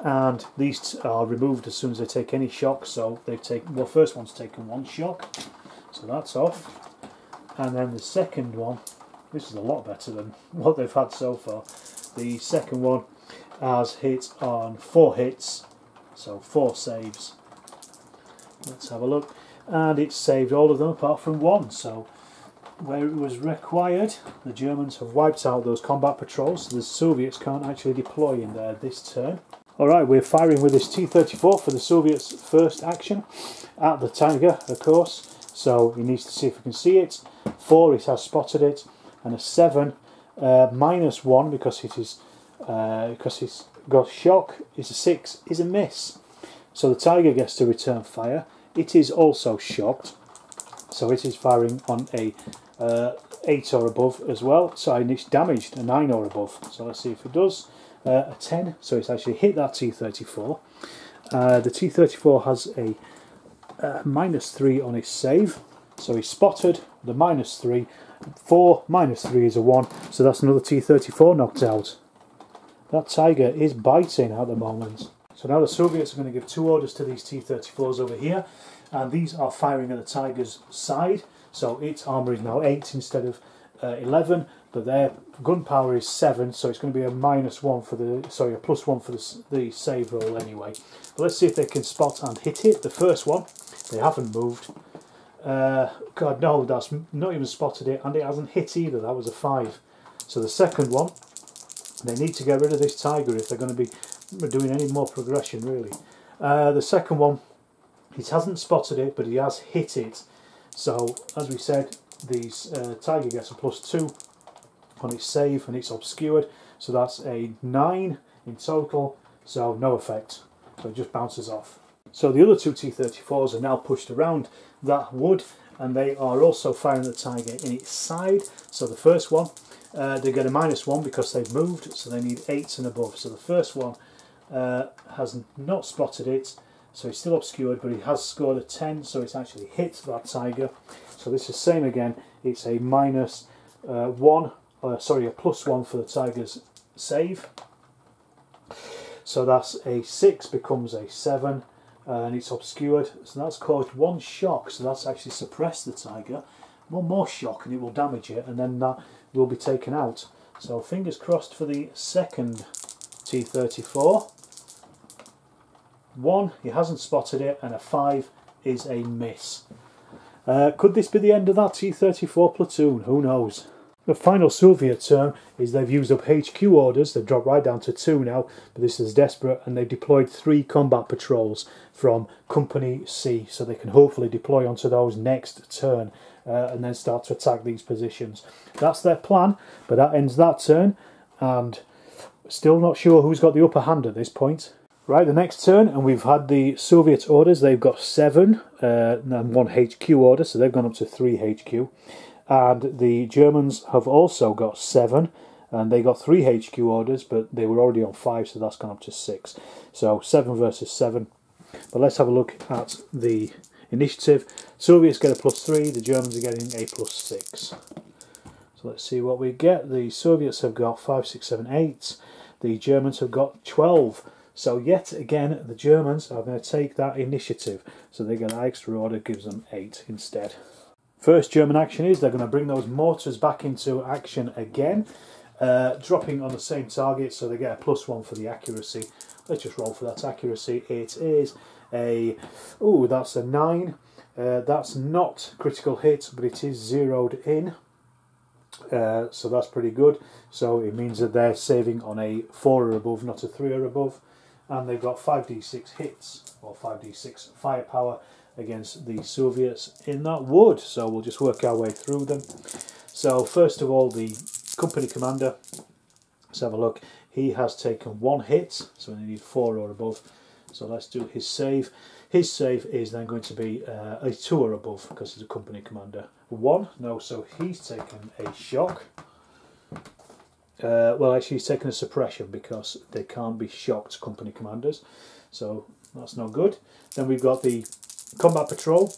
and these are removed as soon as they take any shock. So they've taken, well, first one's taken 1 shock, so that's off, and then the second one, this is a lot better than what they've had so far. The second one has hit on 4 hits, so 4 saves. Let's have a look, and it's saved all of them apart from 1. So where it was required, the Germans have wiped out those combat patrols, so the Soviets can't actually deploy in there this turn. Alright, we're firing with this T-34 for the Soviets' first action at the Tiger, of course. So he needs to see if we can see it. 4, it has spotted it, and a 7 -1 because it is because it's got shock. It's a 6, is a miss. So the Tiger gets to return fire. It is also shocked, so it is firing on a 8 or above as well. So it's damaged, a 9 or above. So let's see if it does. A 10, so it's actually hit that T-34. The T-34 has a -3 on its save, so he's spotted the -3. 4 -3 is a 1, so that's another T-34 knocked out. That Tiger is biting at the moment. So now the Soviets are going to give 2 orders to these T-34s over here, and these are firing at the Tiger's side, so its armour is now 8 instead of 11, but their gunpowder is 7, so it's going to be a -1 for the, sorry, a +1 for the save roll anyway. But let's see if they can spot and hit it. The first one, they haven't moved. God, no, that's not even spotted it, and it hasn't hit either. That was a 5. So the second one, they need to get rid of this Tiger if they're going to be doing any more progression, really. The second one, he hasn't spotted it, but he has hit it. So, as we said, these Tiger gets a +2 on its save, and it's obscured, so that's a 9 in total, so no effect, so it just bounces off. So the other 2 T-34s are now pushed around that wood, and they are also firing the Tiger in its side. So the first one, they get a -1 because they've moved, so they need 8 and above. So the first one has not spotted it, so it's still obscured, but it has scored a 10, so it's actually hit that Tiger. So this is the same again, it's a -1, sorry, a +1 for the Tiger's save. So that's a 6 becomes a 7 and it's obscured. So that's caused one shock, so that's actually suppressed the Tiger. One more shock and it will damage it, and then that will be taken out. So fingers crossed for the second T-34. 1, he hasn't spotted it, and a 5 is a miss. Could this be the end of that T-34 platoon? Who knows? The final Soviet term is they've used up HQ orders, they've dropped right down to 2 now, but this is desperate, and they've deployed 3 combat patrols from Company C, so they can hopefully deploy onto those next turn and then start to attack these positions. That's their plan, but that ends that turn, and still not sure who's got the upper hand at this point. Right, the next turn, and we've had the Soviet orders. They've got 7 and 1 HQ order, so they've gone up to 3 HQ. And the Germans have also got 7, and they got 3 HQ orders, but they were already on 5, so that's gone up to 6. So 7 versus 7. But let's have a look at the initiative. Soviets get a +3, the Germans are getting a +6. So let's see what we get. The Soviets have got 5, 6, 7, 8. The Germans have got 12. So yet again, the Germans are going to take that initiative. So they get an extra order, gives them 8 instead. First German action is they're going to bring those mortars back into action again, dropping on the same target, so they get a +1 for the accuracy. Let's just roll for that accuracy. It is a... ooh, that's a 9. That's not critical hit, but it is zeroed in. So that's pretty good. So it means that they're saving on a 4 or above, not a 3 or above. And they've got 5d6 hits, or 5d6 firepower against the Soviets in that wood. So we'll just work our way through them. So first of all, the company commander, let's have a look. He has taken 1 hit, so they need 4 or above. So let's do his save. His save is then going to be a 2 or above, because he's a company commander. 1, no, so he's taken a shock. Well, actually, he's taken a suppression because they can't be shocked, company commanders. So that's no good. Then we've got the combat patrol.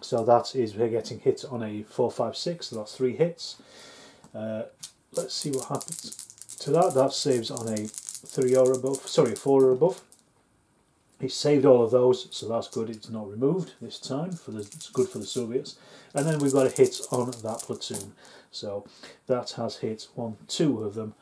So that is we're getting hit on a 4, 5, 6. So that's 3 hits. Let's see what happens to that. That saves on a 3 or above. Sorry, a 4 or above. It saved all of those, so that's good. It's not removed this time. It's good for the Soviets. And then we've got a hit on that platoon. So that has hit 1, 2 of them,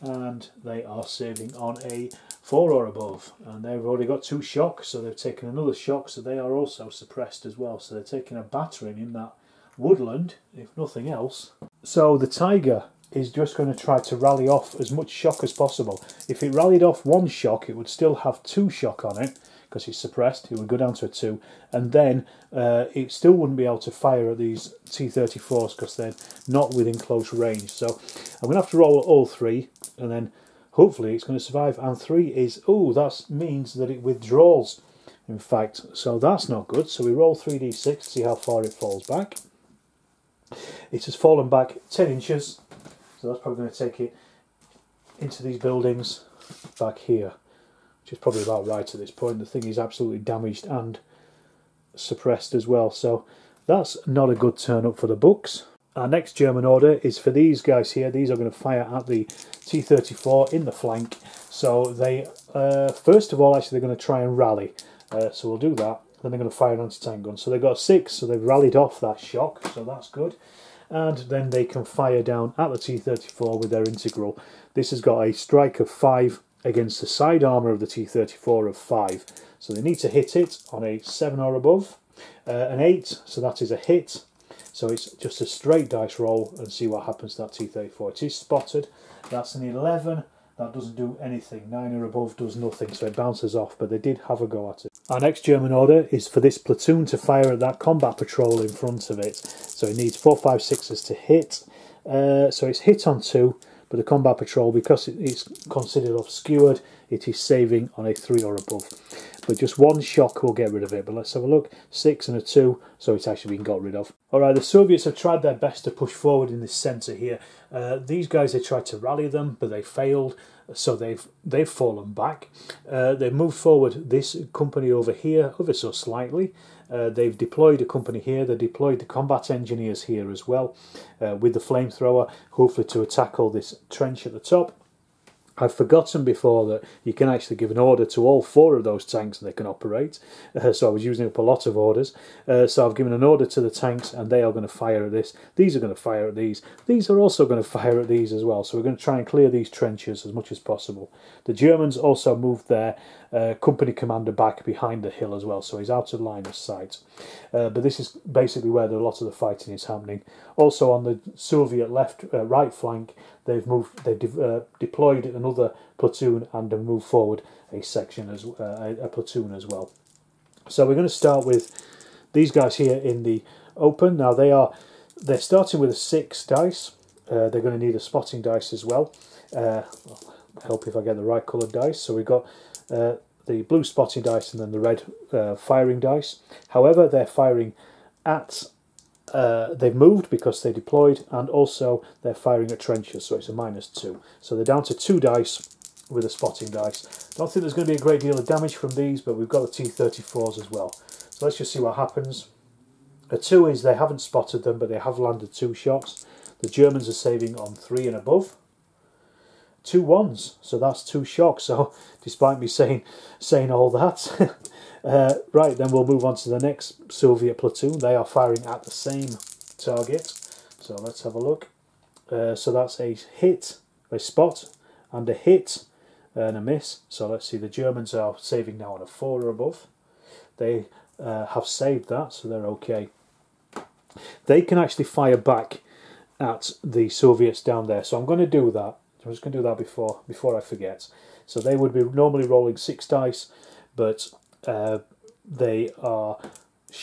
and they are saving on a 4 or above, and they've already got 2 shocks, so they've taken another shock, so they are also suppressed as well. So they're taking a battering in that woodland, if nothing else. So the Tiger is just going to try to rally off as much shock as possible. If it rallied off 1 shock, it would still have 2 shock on it, because it's suppressed. It would go down to a 2, and then it still wouldn't be able to fire at these T-34s, because they're not within close range. So I'm going to have to roll all 3, and then hopefully it's going to survive. And 3 is, oh, that means that it withdraws, in fact. So that's not good. So we roll 3d6 to see how far it falls back. It has fallen back 10 inches. So that's probably going to take it into these buildings back here, which is probably about right at this point. The thing is absolutely damaged and suppressed as well. So that's not a good turn up for the books. Our next German order is for these guys here. These are going to fire at the T-34 in the flank. So they, first of all, actually, they're going to try and rally. So we'll do that. Then they're going to fire an anti-tank gun. So they've got 6, so they've rallied off that shock. So that's good. And then they can fire down at the T-34 with their integral. This has got a strike of 5 against the side armour of the T-34 of 5. So they need to hit it on a 7 or above. An 8, so that is a hit. So it's just a straight dice roll and see what happens to that T-34. It is spotted. That's an 11. That doesn't do anything. 9 or above does nothing, so it bounces off, but they did have a go at it. Our next German order is for this platoon to fire at that combat patrol in front of it. So it needs 4, 5, 6s to hit. So it's hit on 2, but the combat patrol, because it's considered obscured, it is saving on a 3 or above. But just 1 shock will get rid of it. But let's have a look. 6 and a 2, so it's actually been got rid of. Alright, the Soviets have tried their best to push forward in this centre here. These guys, they tried to rally them, but they failed, so they've fallen back. They've moved forward this company over here, ever so slightly. They've deployed a company here. They deployed the combat engineers here as well, with the flamethrower, hopefully to attack all this trench at the top. I'd forgotten before that you can actually give an order to all four of those tanks and they can operate. So I was using up a lot of orders. So I've given an order to the tanks and they are going to fire at this. These are going to fire at these. These are also going to fire at these as well. So we're going to try and clear these trenches as much as possible. The Germans also moved their company commander back behind the hill as well. So he's out of line of sight. But this is basically where a lot of the fighting is happening. Also on the Soviet left, right flank, they've moved. They've deployed another platoon and have moved forward a section as a platoon as well. So we're going to start with these guys here in the open. Now they're starting with a 6 dice. They're going to need a spotting dice as well. Help if I get the right coloured dice. So we've got the blue spotting dice and then the red firing dice. However, they're firing at. They've moved because they deployed, and also they're firing at trenches, so it's a -2. So they're down to 2 dice with a spotting dice. Don't think there's going to be a great deal of damage from these, but we've got the T-34s as well. So let's just see what happens. A 2 is they haven't spotted them, but they have landed 2 shots. The Germans are saving on 3 and above. 2 1s, so that's 2 shocks. So despite me saying all that. Right, then we'll move on to the next Soviet platoon. They are firing at the same target. So let's have a look. So that's a hit, a spot, and a hit, and a miss. So let's see, the Germans are saving now on a 4 or above. They have saved that, so they're okay. They can actually fire back at the Soviets down there. So I'm going to do that. I'm just going to do that before I forget. So they would be normally rolling 6 dice, but... they are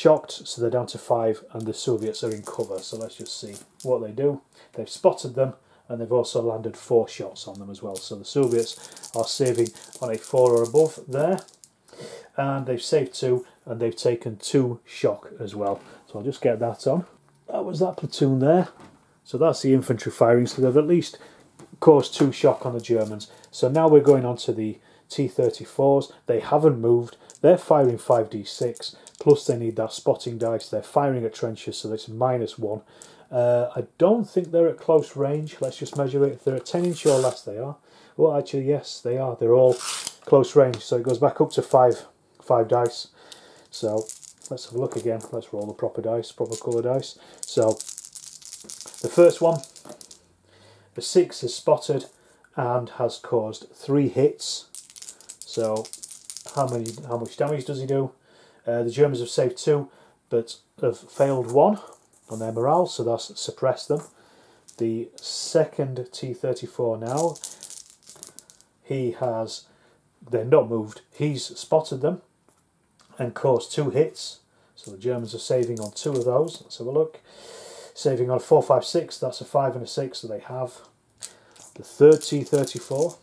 shocked, so they're down to 5, and the Soviets are in cover. So let's just see what they do. They've spotted them, and they've also landed 4 shots on them as well. So the Soviets are saving on a 4 or above there, and they've saved 2, and they've taken 2 shock as well. So I'll just get that on. That was that platoon there. So that's the infantry firing, so they've at least caused 2 shock on the Germans. So now we're going on to the T-34s. They haven't moved. They're firing 5d6, plus they need that spotting dice. They're firing at trenches, so that's -1. I don't think they're at close range. Let's just measure it. If they're at 10 inch or less, they are. Well, actually, yes, they are. They're all close range, so it goes back up to 5 dice. So let's have a look again. Let's roll the proper dice, proper colour dice. So the first one, the 6 is spotted and has caused 3 hits. So... How much damage does he do? The Germans have saved 2, but have failed 1 on their morale, so that's suppressed them. The second T-34 now, they're not moved. He's spotted them and caused 2 hits, so the Germans are saving on 2 of those. Let's have a look. Saving on 4, 5, 6. That's a 5 and a 6, so they have. The third T-34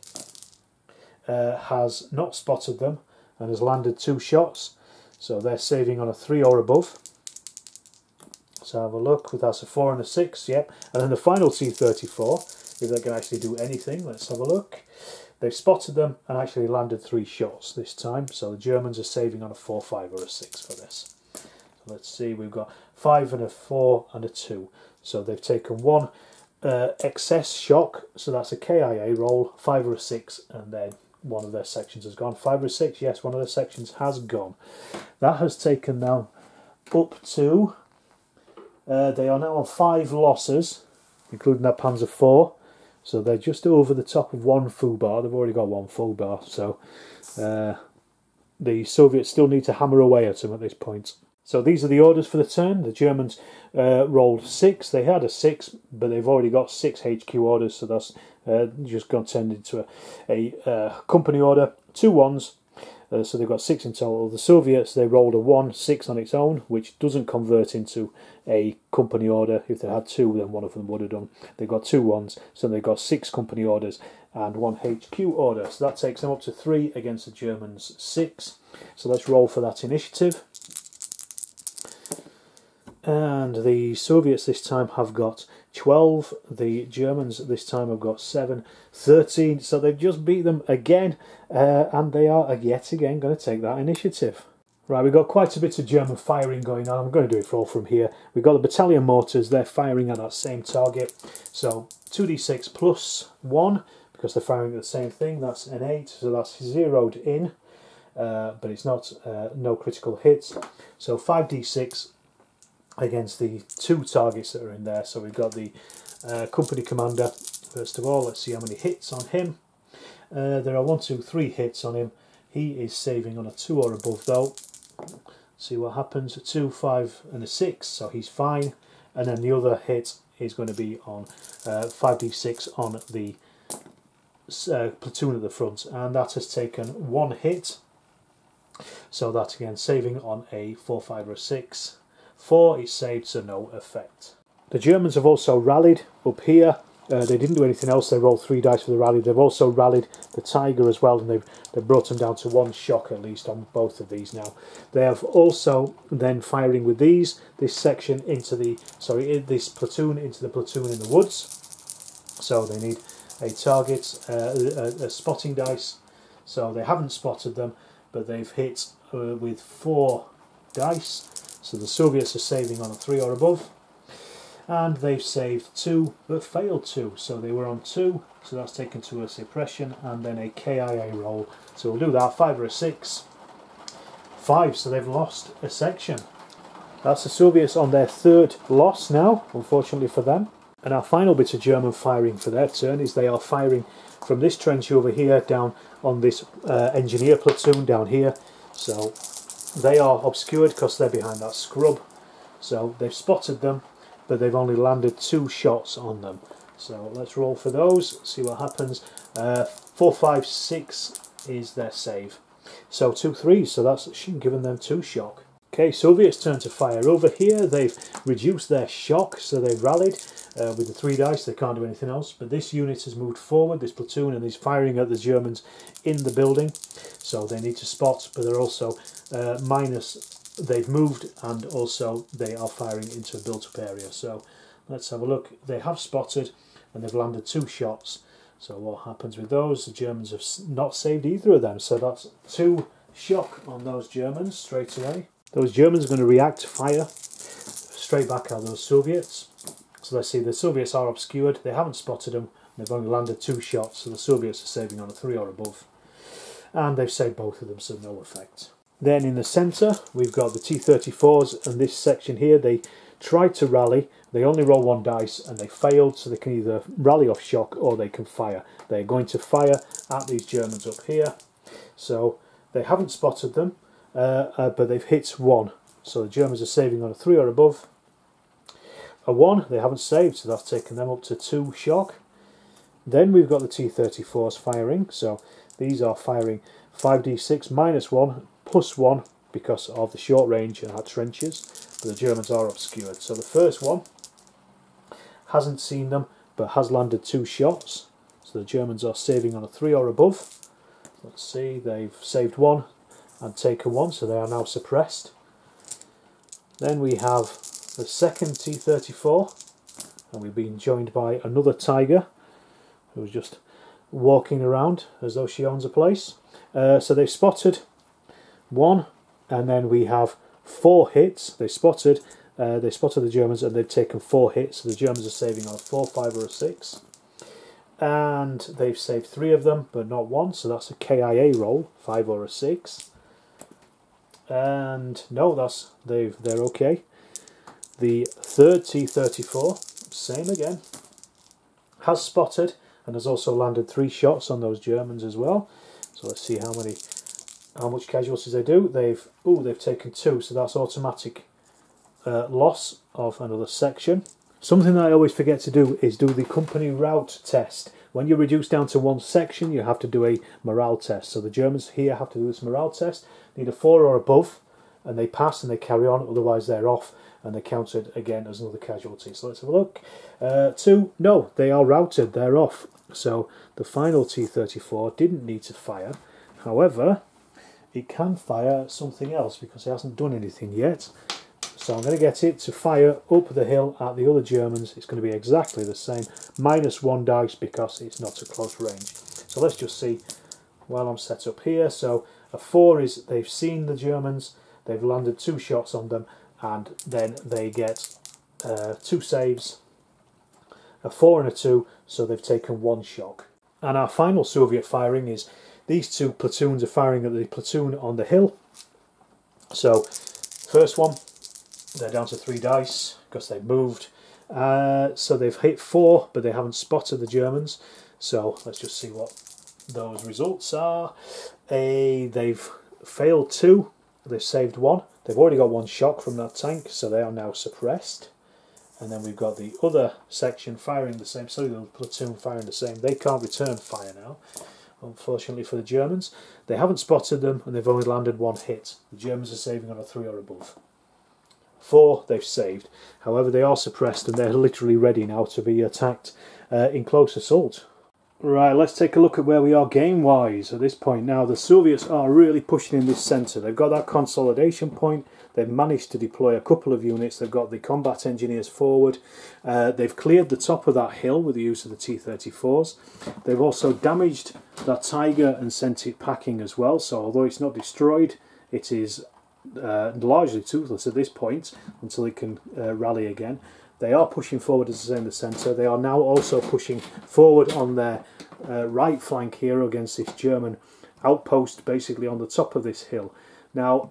has not spotted them and has landed 2 shots, so they're saving on a 3 or above. So have a look. That's a 4 and a 6, yep. And then the final T-34, if they can actually do anything, let's have a look. They've spotted them and actually landed 3 shots this time, so the Germans are saving on a 4, 5 or a 6 for this. So let's see, we've got 5 and a 4 and a 2, so they've taken 1 excess shock, so that's a KIA roll, 5 or a 6, and then one of their sections has gone. 5 or 6, yes, one of their sections has gone. That has taken them up to, they are now on 5 losses, including that Panzer IV. So they're just over the top of 1 full bar. They've already got 1 full bar. So the Soviets still need to hammer away at them at this point. So these are the orders for the turn. The Germans rolled 6. They had a 6, but they've already got 6 HQ orders, so that's just gone turned into a company order. 2 1s, so they've got 6 in total. The Soviets, they rolled a 1, 6 on its own, which doesn't convert into a company order. If they had 2, then one of them would have done. They've got 2 1s, so they've got 6 company orders and 1 HQ order. So that takes them up to 3 against the Germans' 6. So let's roll for that initiative. And the Soviets this time have got 12, the Germans this time have got 7, 13, so they've just beat them again, and they are yet again going to take that initiative. Right, we've got quite a bit of German firing going on. I'm going to do it for all from here. We've got the battalion mortars, they're firing at that same target, so 2d6 plus 1, because they're firing at the same thing. That's an 8, so that's zeroed in, but it's not no critical hits. So 5d6 against the two targets that are in there. So we've got the company commander. First of all, let's see how many hits on him. There are 1, 2, 3 hits on him. He is saving on a 2 or above though. See what happens. A 2, 5 and a 6, so he's fine. And then the other hit is going to be on 5d6 on the platoon at the front, and that has taken 1 hit. So that again saving on a 4, 5 or a 6. 4 is saved, so no effect. The Germans have also rallied up here. They didn't do anything else. They rolled 3 dice for the rally. They've also rallied the Tiger as well, and they've brought them down to 1 shock at least on both of these now. They have also then firing with these this platoon into the platoon in the woods. So they need a target, a spotting dice. So they haven't spotted them, but they've hit with 4 dice. So the Soviets are saving on a 3 or above. And they've saved 2 but failed 2, so they were on 2, so that's taken to a suppression and then a KIA roll. So we'll do that. 5 or a 6. 5, so they've lost a section. That's the Soviets on their 3rd loss now, unfortunately for them. And our final bit of German firing for their turn is they are firing from this trench over here down on this engineer platoon down here. So they are obscured because they're behind that scrub, so they've spotted them, but they've only landed 2 shots on them. So let's roll for those, see what happens. 4, 5, 6 is their save. So 2 3s, so that's given them 2 shock. Okay, Soviets turn to fire over here. They've reduced their shock, so they've rallied with the 3 dice. They can't do anything else, but this unit has moved forward, this platoon, and is firing at the Germans in the building. So they need to spot, but they're also minus. They've moved, and also they are firing into a built-up area. So let's have a look. They have spotted, and they've landed 2 shots. So what happens with those? The Germans have not saved either of them. So that's 2 shock on those Germans straight away. Those Germans are going to react to fire straight back at those Soviets. So let's see. The Soviets are obscured. They haven't spotted them. They've only landed 2 shots. So the Soviets are saving on a 3 or above. And they've saved both of them, so no effect. Then in the centre, we've got the T-34s, and this section here, they tried to rally. They only roll 1 dice, and they failed, so they can either rally off shock or they can fire. They're going to fire at these Germans up here. So they haven't spotted them, but they've hit 1. So the Germans are saving on a 3 or above. A 1, they haven't saved, so that's taken them up to 2 shock. Then we've got the T-34s firing, so these are firing 5d6 minus 1, plus 1 because of the short range and our trenches, but the Germans are obscured. So the first one hasn't seen them but has landed 2 shots, so the Germans are saving on a 3 or above. Let's see, they've saved 1 and taken 1, so they are now suppressed. Then we have the second T-34, and we've been joined by another Tiger who's just walking around as though she owns a place. So they've spotted 1, and then we have 4 hits. They spotted the Germans, and they've taken 4 hits, so the Germans are saving on a 4, 5 or a 6, and they've saved 3 of them but not 1, so that's a KIA roll, 5 or a 6, and no, that's they're okay. The third T-34, same again, has spotted and has also landed 3 shots on those Germans as well. So let's see how much casualties they do. They've taken 2, so that's automatic loss of another section. Something that I always forget to do is do the company route test. When you're reduced down to 1 section, you have to do a morale test. So the Germans here have to do this morale test. Need a 4 or above, and they pass and they carry on, otherwise they're off and they're counted again as another casualty. So let's have a look. 2, no, they are routed, they're off. So the final T-34 didn't need to fire, however it can fire something else because it hasn't done anything yet. So I'm going to get it to fire up the hill at the other Germans. It's going to be exactly the same, minus 1 dice because it's not a close range. So let's just see while I'm set up here. So a 4 is they've seen the Germans, they've landed 2 shots on them, and then they get 2 saves, a 4 and a 2, so they've taken 1 shock. And our final Soviet firing is these two platoons are firing at the platoon on the hill. So first one, they're down to 3 dice because they've moved. So they've hit 4, but they haven't spotted the Germans. So let's just see what those results are. They've failed 2, they've saved 1. They've already got 1 shock from that tank, so they are now suppressed. And then we've got the other section firing the same, so the platoon firing the same. They can't return fire now, unfortunately for the Germans. They haven't spotted them, and they've only landed 1 hit. The Germans are saving on a 3 or above. 4 they've saved. However, they are suppressed, and they're literally ready now to be attacked in close assault. Right, let's take a look at where we are game-wise at this point. Now, the Soviets are really pushing in this centre. They've got that consolidation point. They've managed to deploy a couple of units. They've got the combat engineers forward. They've cleared the top of that hill with the use of the T-34s. They've also damaged that Tiger and sent it packing as well. So although it's not destroyed, it is largely toothless at this point until it can rally again. They are pushing forward, as I say, in the centre. They are now also pushing forward on their right flank here against this German outpost, basically on the top of this hill. Now,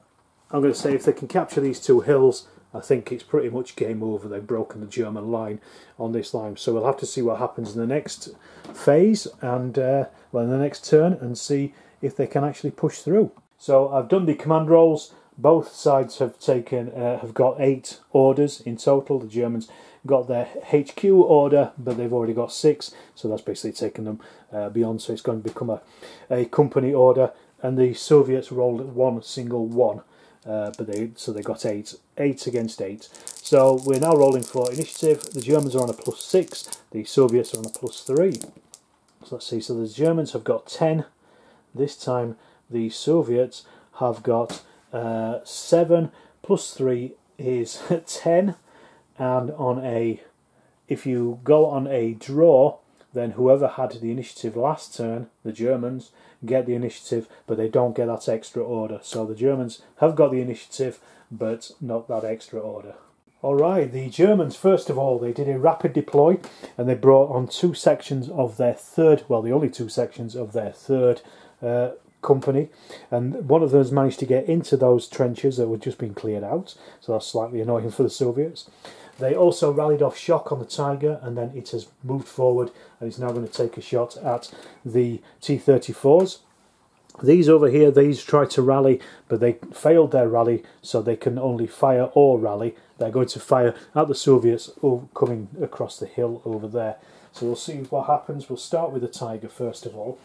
I'm going to say if they can capture these 2 hills, I think it's pretty much game over. They've broken the German line on this line. So we'll have to see what happens in the next phase and well, in the next turn, and see if they can actually push through. So I've done the command rolls. Both sides have taken have got 8 orders in total. The Germans got their HQ order, but they've already got 6, so that's basically taken them beyond. So it's going to become a company order, and the Soviets rolled 1 single 1. But they got 8 against 8. So we're now rolling for initiative. The Germans are on a +6. The Soviets are on a +3. So let's see. So the Germans have got 10. This time the Soviets have got 7 +3 is 10. And on a, if you go on a draw, then whoever had the initiative last turn, the Germans, get the initiative, but they don't get that extra order. So the Germans have got the initiative, but not that extra order. All right, the Germans, first of all, they did a rapid deploy, and they brought on 2 sections of their 3rd, well, the only 2 sections of their 3rd company, and one of those managed to get into those trenches that were just being cleared out, so that's slightly annoying for the Soviets. They also rallied off shock on the Tiger, and then it has moved forward and is now going to take a shot at the T-34s. These over here, these tried to rally, but they failed their rally, so they can only fire or rally. They're going to fire at the Soviets coming across the hill over there. So we'll see what happens. We'll start with the Tiger first of all.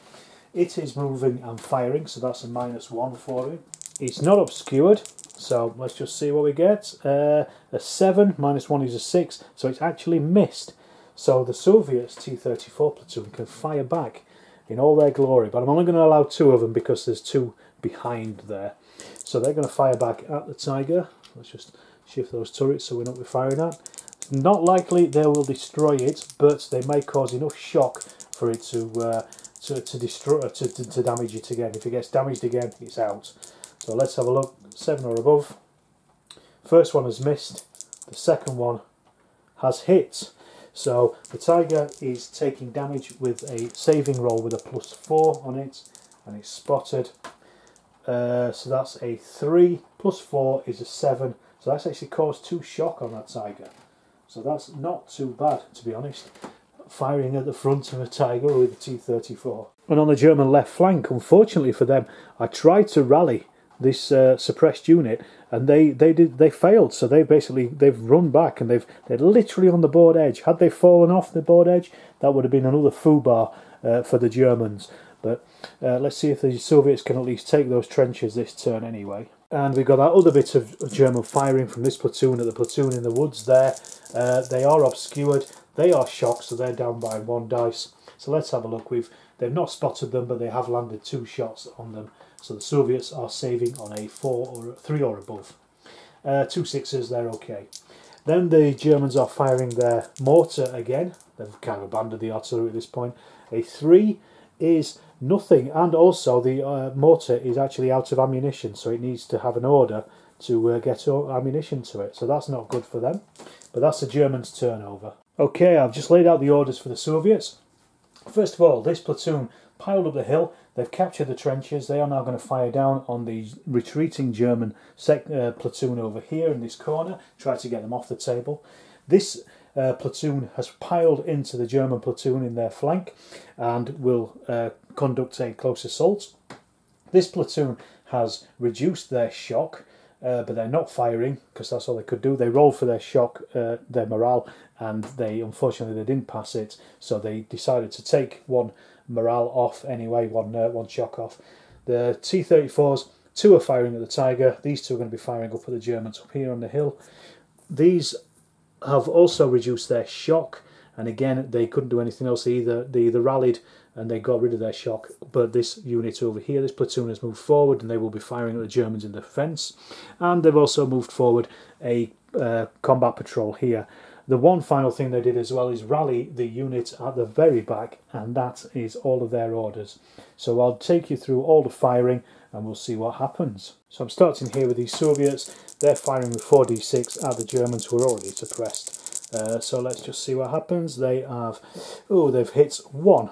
It is moving and firing, so that's a -1 for it. It's not obscured, so let's just see what we get. A 7, -1 is a 6, so it's actually missed. So the Soviets T-34 platoon can fire back in all their glory, but I'm only going to allow 2 of them because there's 2 behind there. So they're going to fire back at the Tiger. Let's just shift those turrets so we know what we're firing at. It's not likely they will destroy it, but they may cause enough shock for it to damage it again. If it gets damaged again, it's out. So let's have a look. 7 or above. First one has missed. The second one has hit. So the Tiger is taking damage with a saving roll with a +4 on it, and it's spotted. So that's a 3. +4 is a 7. So that's actually caused 2 shock on that Tiger. So that's not too bad, to be honest. Firing at the front of a Tiger with a T-34. And on the German left flank, unfortunately for them, I tried to rally this suppressed unit, and they failed. So they've run back, and they're literally on the board edge. Had they fallen off the board edge, that would have been another foobar for the Germans. But let's see if the Soviets can at least take those trenches this turn anyway. And we've got that other bit of German firing from this platoon at the platoon in the woods there. They are obscured. They are shocked, so they're down by 1 dice. So let's have a look. They've not spotted them, but they have landed 2 shots on them. So the Soviets are saving on a 3 or above. 2 sixes, they're okay. Then the Germans are firing their mortar again. They've kind of abandoned the artillery at this point. A 3 is nothing, and also the mortar is actually out of ammunition, so it needs to have an order to get ammunition to it. So that's not good for them, but that's the Germans' turnover. Okay, I've just laid out the orders for the Soviets. First of all, this platoon piled up the hill, they've captured the trenches, they are now going to fire down on the retreating German platoon over here in this corner, try to get them off the table. This platoon has piled into the German platoon in their flank and will conduct a close assault. This platoon has reduced their shock, but they're not firing because that's all they could do. They rolled for their shock, their morale, and they unfortunately they didn't pass it, so they decided to take one morale off anyway, one shock off. The T-34s, two are firing at the Tiger. These two are going to be firing up at the Germans up here on the hill. These have also reduced their shock, and again they couldn't do anything else either. They either rallied and they got rid of their shock, but this unit over here, this platoon, has moved forward and they will be firing at the Germans in the fence, and they've also moved forward a combat patrol here. The one final thing they did as well is rally the unit at the very back, and that is all of their orders. So I'll take you through all the firing and we'll see what happens. So I'm starting here with these Soviets. They're firing with 4d6 at the Germans who are already suppressed. So let's just see what happens. They have, oh, they've hit one.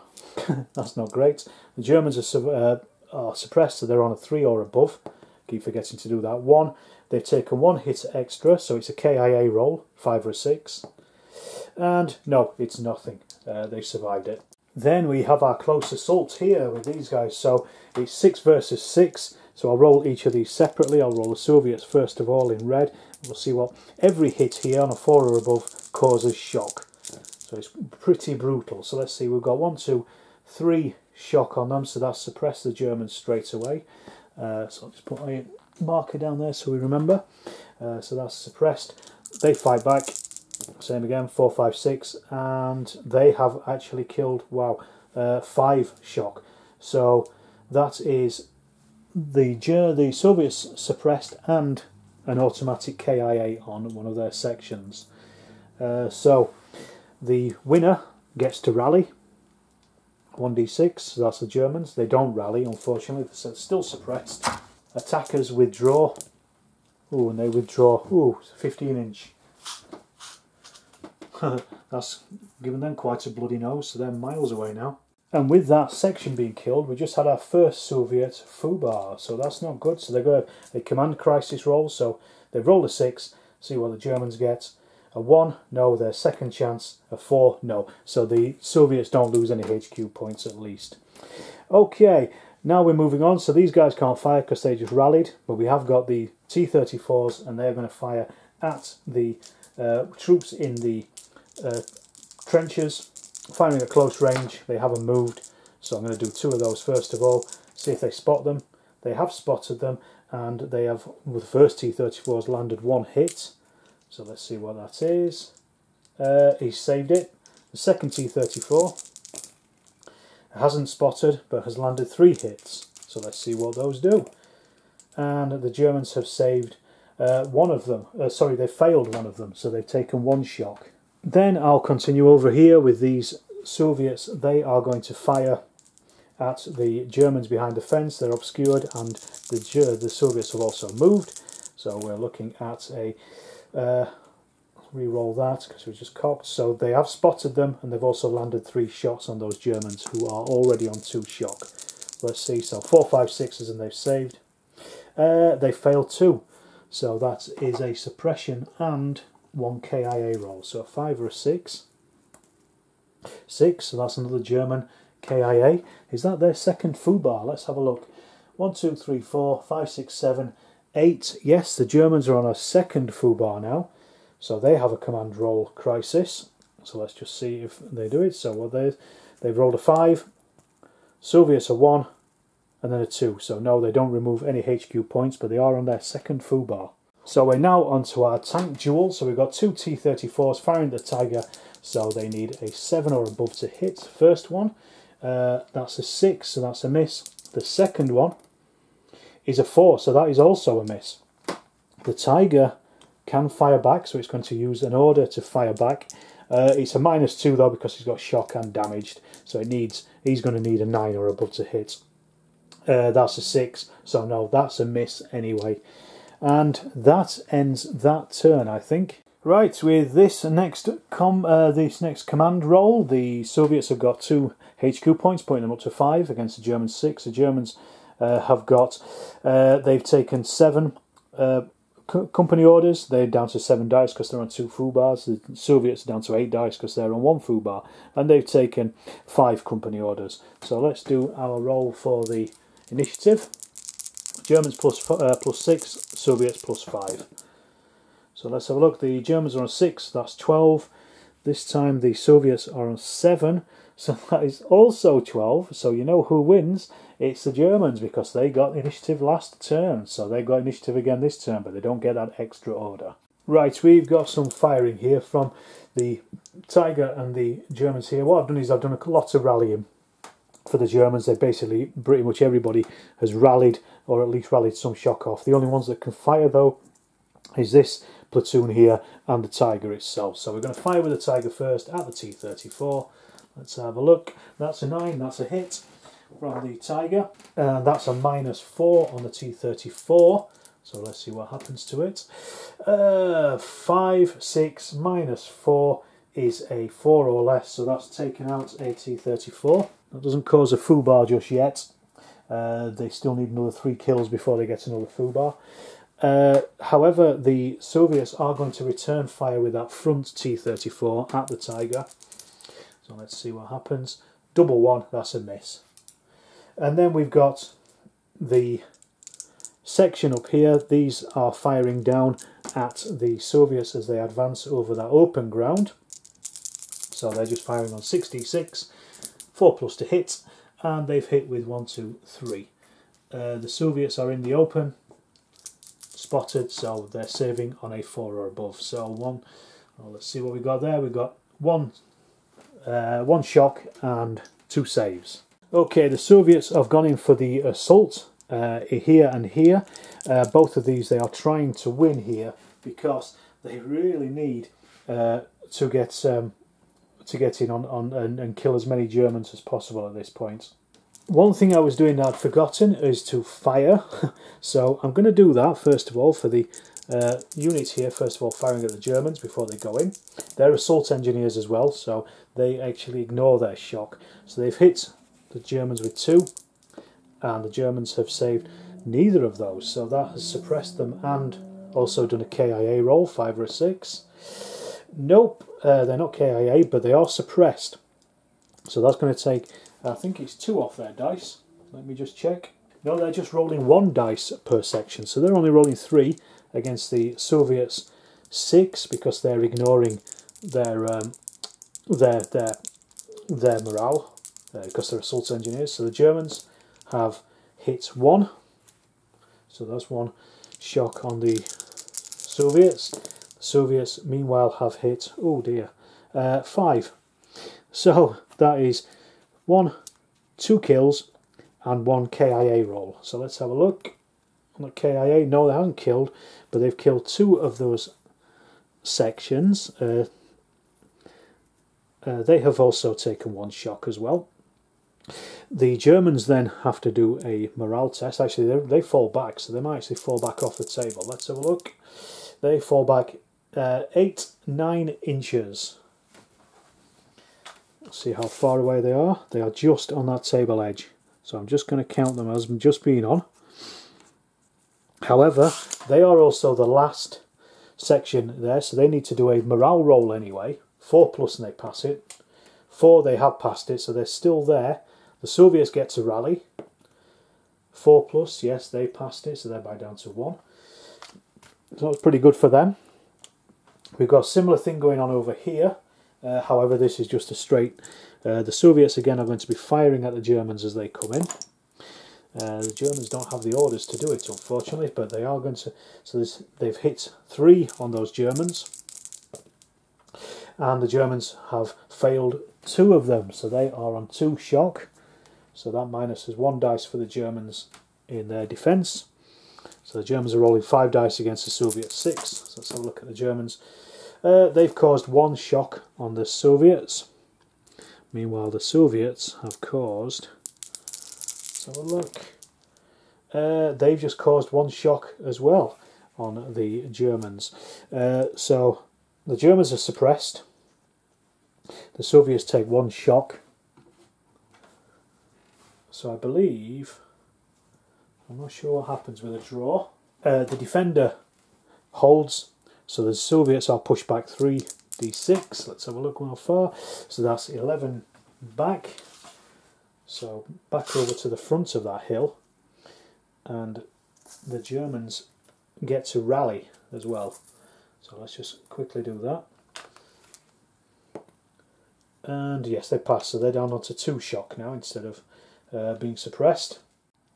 That's not great. The Germans are suppressed, so they're on a 3 or above. Keep forgetting to do that. One. They've taken one hit extra, so it's a KIA roll, 5 or 6. And no, it's nothing. They've survived it. Then we have our close assault here with these guys. So it's 6 versus 6. So I'll roll each of these separately. I'll roll the Soviets first of all in red. We'll see what every hit here on a 4 or above causes shock. So it's pretty brutal. So let's see, we've got 1, 2, 3 shock on them. So that's suppressed the Germans straight away. So I'll just put my marker down there so we remember. So that's suppressed. They fight back, same again, 4, 5, 6, and they have actually killed, wow, 5 shock. So that is the Soviets suppressed and an automatic KIA on one of their sections. So the winner gets to rally, 1d6, so that's the Germans. They don't rally, unfortunately, so they're still suppressed. Attackers withdraw. Oh, and they withdraw. Ooh, 15-inch. That's given them quite a bloody nose, so they're miles away now. And with that section being killed, we just had our first Soviet foobar, so that's not good. So they've got a command crisis roll, so they roll a 6, see what the Germans get. A 1, no, their second chance. A 4, no. So the Soviets don't lose any HQ points at least. Okay, now we're moving on. So these guys can't fire because they just rallied, but we have got the T-34s, and they're going to fire at the troops in the trenches, firing at close range. They haven't moved, so I'm going to do 2 of those first of all, see if they spot them. They have spotted them, and they have, with the first T-34s, landed 1 hit. So let's see what that is. He saved it. The second T-34 hasn't spotted but has landed 3 hits. So let's see what those do. And the Germans have saved one of them. Sorry, they failed one of them, so they've taken 1 shock. Then I'll continue over here with these Soviets. They are going to fire at the Germans behind the fence. They're obscured, and the Soviets have also moved. So we're looking at a... re-roll that because we just cocked. So they have spotted them, and they've also landed 3 shots on those Germans who are already on 2 shock. Let's see, so 4, 5, 6s, and they've saved. They failed 2, so that is a suppression and 1 KIA roll. So a 5 or a 6. 6, so that's another German KIA. Is that their second foobar? Let's have a look. 1, 2, 3, 4, 5, 6, 7. 8, yes, the Germans are on a second foobar now, so they have a command roll crisis. So let's just see if they do it. So what they've rolled a 5, Soviets a 1, and then a 2. So no, they don't remove any HQ points, but they are on their second foobar. So we're now onto our tank duel. So we've got 2 T-34s firing the Tiger, so they need a 7 or above to hit. First one, that's a 6, so that's a miss. The second one is a 4, so that is also a miss. The Tiger can fire back, so it's going to use an order to fire back. It's a -2 though, because he's got shock and damaged, so it needs, he's going to need a 9 or above to hit. That's a 6, so no, that's a miss anyway. And that ends that turn, I think. Right, with this next command roll, the Soviets have got 2 HQ points, putting them up to 5 against the Germans 6. The Germans have got, they've taken 7 company orders. They're down to 7 dice because they're on 2 fubars. The Soviets are down to 8 dice because they're on 1 fubar. And they've taken 5 company orders. So let's do our roll for the initiative. Germans plus 6, Soviets plus 5. So let's have a look. The Germans are on 6, that's 12. This time the Soviets are on 7, so that is also 12. So you know who wins? It's the Germans, because they got initiative last turn. So they've got initiative again this turn, but they don't get that extra order. Right, we've got some firing here from the Tiger and the Germans here. What I've done is I've done a lot of rallying for the Germans. They basically, pretty much everybody has rallied, or at least rallied some shock off. The only ones that can fire though is this platoon here and the Tiger itself. So we're going to fire with the Tiger first at the T-34. Let's have a look. That's a 9, that's a hit from the Tiger, and that's a -4 on the T-34. So let's see what happens to it. 5, 6, -4 is a 4 or less, so that's taken out a T-34. That doesn't cause a foobar just yet. They still need another 3 kills before they get another foobar. However, the Soviets are going to return fire with that front T-34 at the Tiger. So let's see what happens. Double 1, that's a miss. And then we've got the section up here. These are firing down at the Soviets as they advance over that open ground. So they're just firing on 66. 4+ to hit, and they've hit with 1, 2, 3. The Soviets are in the open, spotted, so they're saving on a 4 or above. So well, let's see what we got there. We've got one shock and 2 saves. Okay, the Soviets have gone in for the assault here and here. Both of these they are trying to win here because they really need to get in and kill as many Germans as possible at this point. One thing I was doing that I'd forgotten is to fire. So I'm going to do that first of all for the units here, first of all firing at the Germans before they go in. They're assault engineers as well, so they actually ignore their shock. So they've hit the Germans with 2, and the Germans have saved neither of those. So that has suppressed them and also done a KIA roll, 5 or a 6. Nope, they're not KIA, but they are suppressed. So that's going to take, I think it's 2 off their dice. Let me just check. No, they're just rolling 1 dice per section. So they're only rolling 3 against the Soviets 6 because they're ignoring their morale because they're assault engineers. So the Germans have hit 1. So that's 1 shock on the Soviets. Soviets meanwhile have hit, oh dear, 5. So that is 2 kills and 1 KIA roll. So let's have a look. Not KIA, no, they haven't killed, but they've killed 2 of those sections. They have also taken 1 shock as well. The Germans then have to do a morale test. Actually, they fall back, so they might actually fall back off the table. Let's have a look. They fall back 8, 9 inches. Let's see how far away they are. They are just on that table edge. So I'm just going to count them as just being on. However, they are also the last section there, so they need to do a morale roll anyway. 4+ and they pass it. 4 they have passed it, so they're still there. The Soviets get to rally. 4+, yes, they passed it, so they're back down to 1. So it's pretty good for them. We've got a similar thing going on over here. However, this is just a straight. The Soviets again are going to be firing at the Germans as they come in. The Germans don't have the orders to do it, unfortunately, but they are going to. So they've hit 3 on those Germans, and the Germans have failed 2 of them. So they are on 2 shock. So that minus is 1 dice for the Germans in their defence. So the Germans are rolling 5 dice against the Soviets 6. So let's have a look at the Germans. They've caused 1 shock on the Soviets. Meanwhile, the Soviets have caused. Let's have a look. They've just caused 1 shock as well on the Germans. So the Germans are suppressed. The Soviets take 1 shock So I believe, I'm not sure what happens with a draw. The defender holds, so the Soviets are pushed back 3d6. Let's have a look, 104. So that's 11 back. So back over to the front of that hill, and the Germans get to rally as well. So let's just quickly do that. And yes, they pass, so they're down onto 2 shock now instead of being suppressed.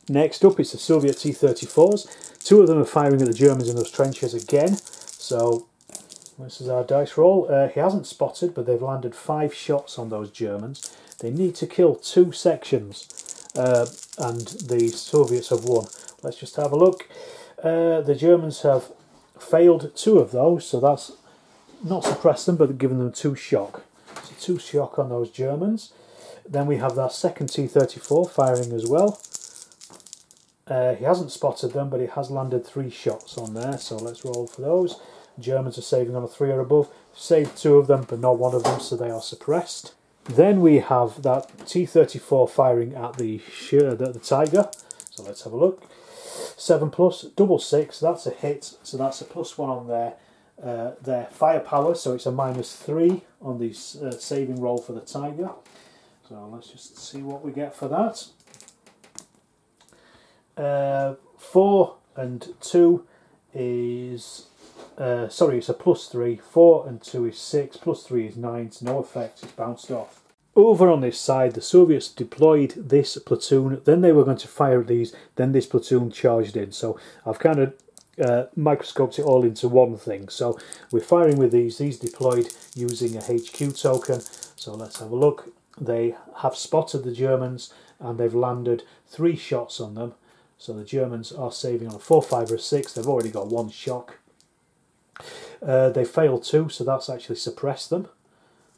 Next up is the Soviet T-34s. 2 of them are firing at the Germans in those trenches again. So this is our dice roll. He hasn't spotted, but they've landed 5 shots on those Germans. They need to kill 2 sections, and the Soviets have won. Let's just have a look. The Germans have failed 2 of those, so that's not suppressed them, but given them 2 shock. So 2 shock on those Germans. Then we have that second T-34 firing as well. He hasn't spotted them, but he has landed 3 shots on there, so let's roll for those. Germans are saving on a 3 or above. Saved 2 of them, but not 1 of them, so they are suppressed. Then we have that T-34 firing at the Tiger, so let's have a look. 7+, double 6, that's a hit, so that's a +1 on their firepower, so it's a -3 on the saving roll for the Tiger. So let's just see what we get for that. 4 and 2 is, sorry, it's a +3. 4 and 2 is 6, +3 is 9, it's no effect, it's bounced off. Over on this side, the Soviets deployed this platoon, then they were going to fire at these, then this platoon charged in. So I've kind of microscoped it all into one thing. So we're firing with these deployed using a HQ token. So let's have a look. They have spotted the Germans and they've landed 3 shots on them. So the Germans are saving on a 4, 5 or 6. They've already got 1 shock. They failed 2, so that's actually suppressed them.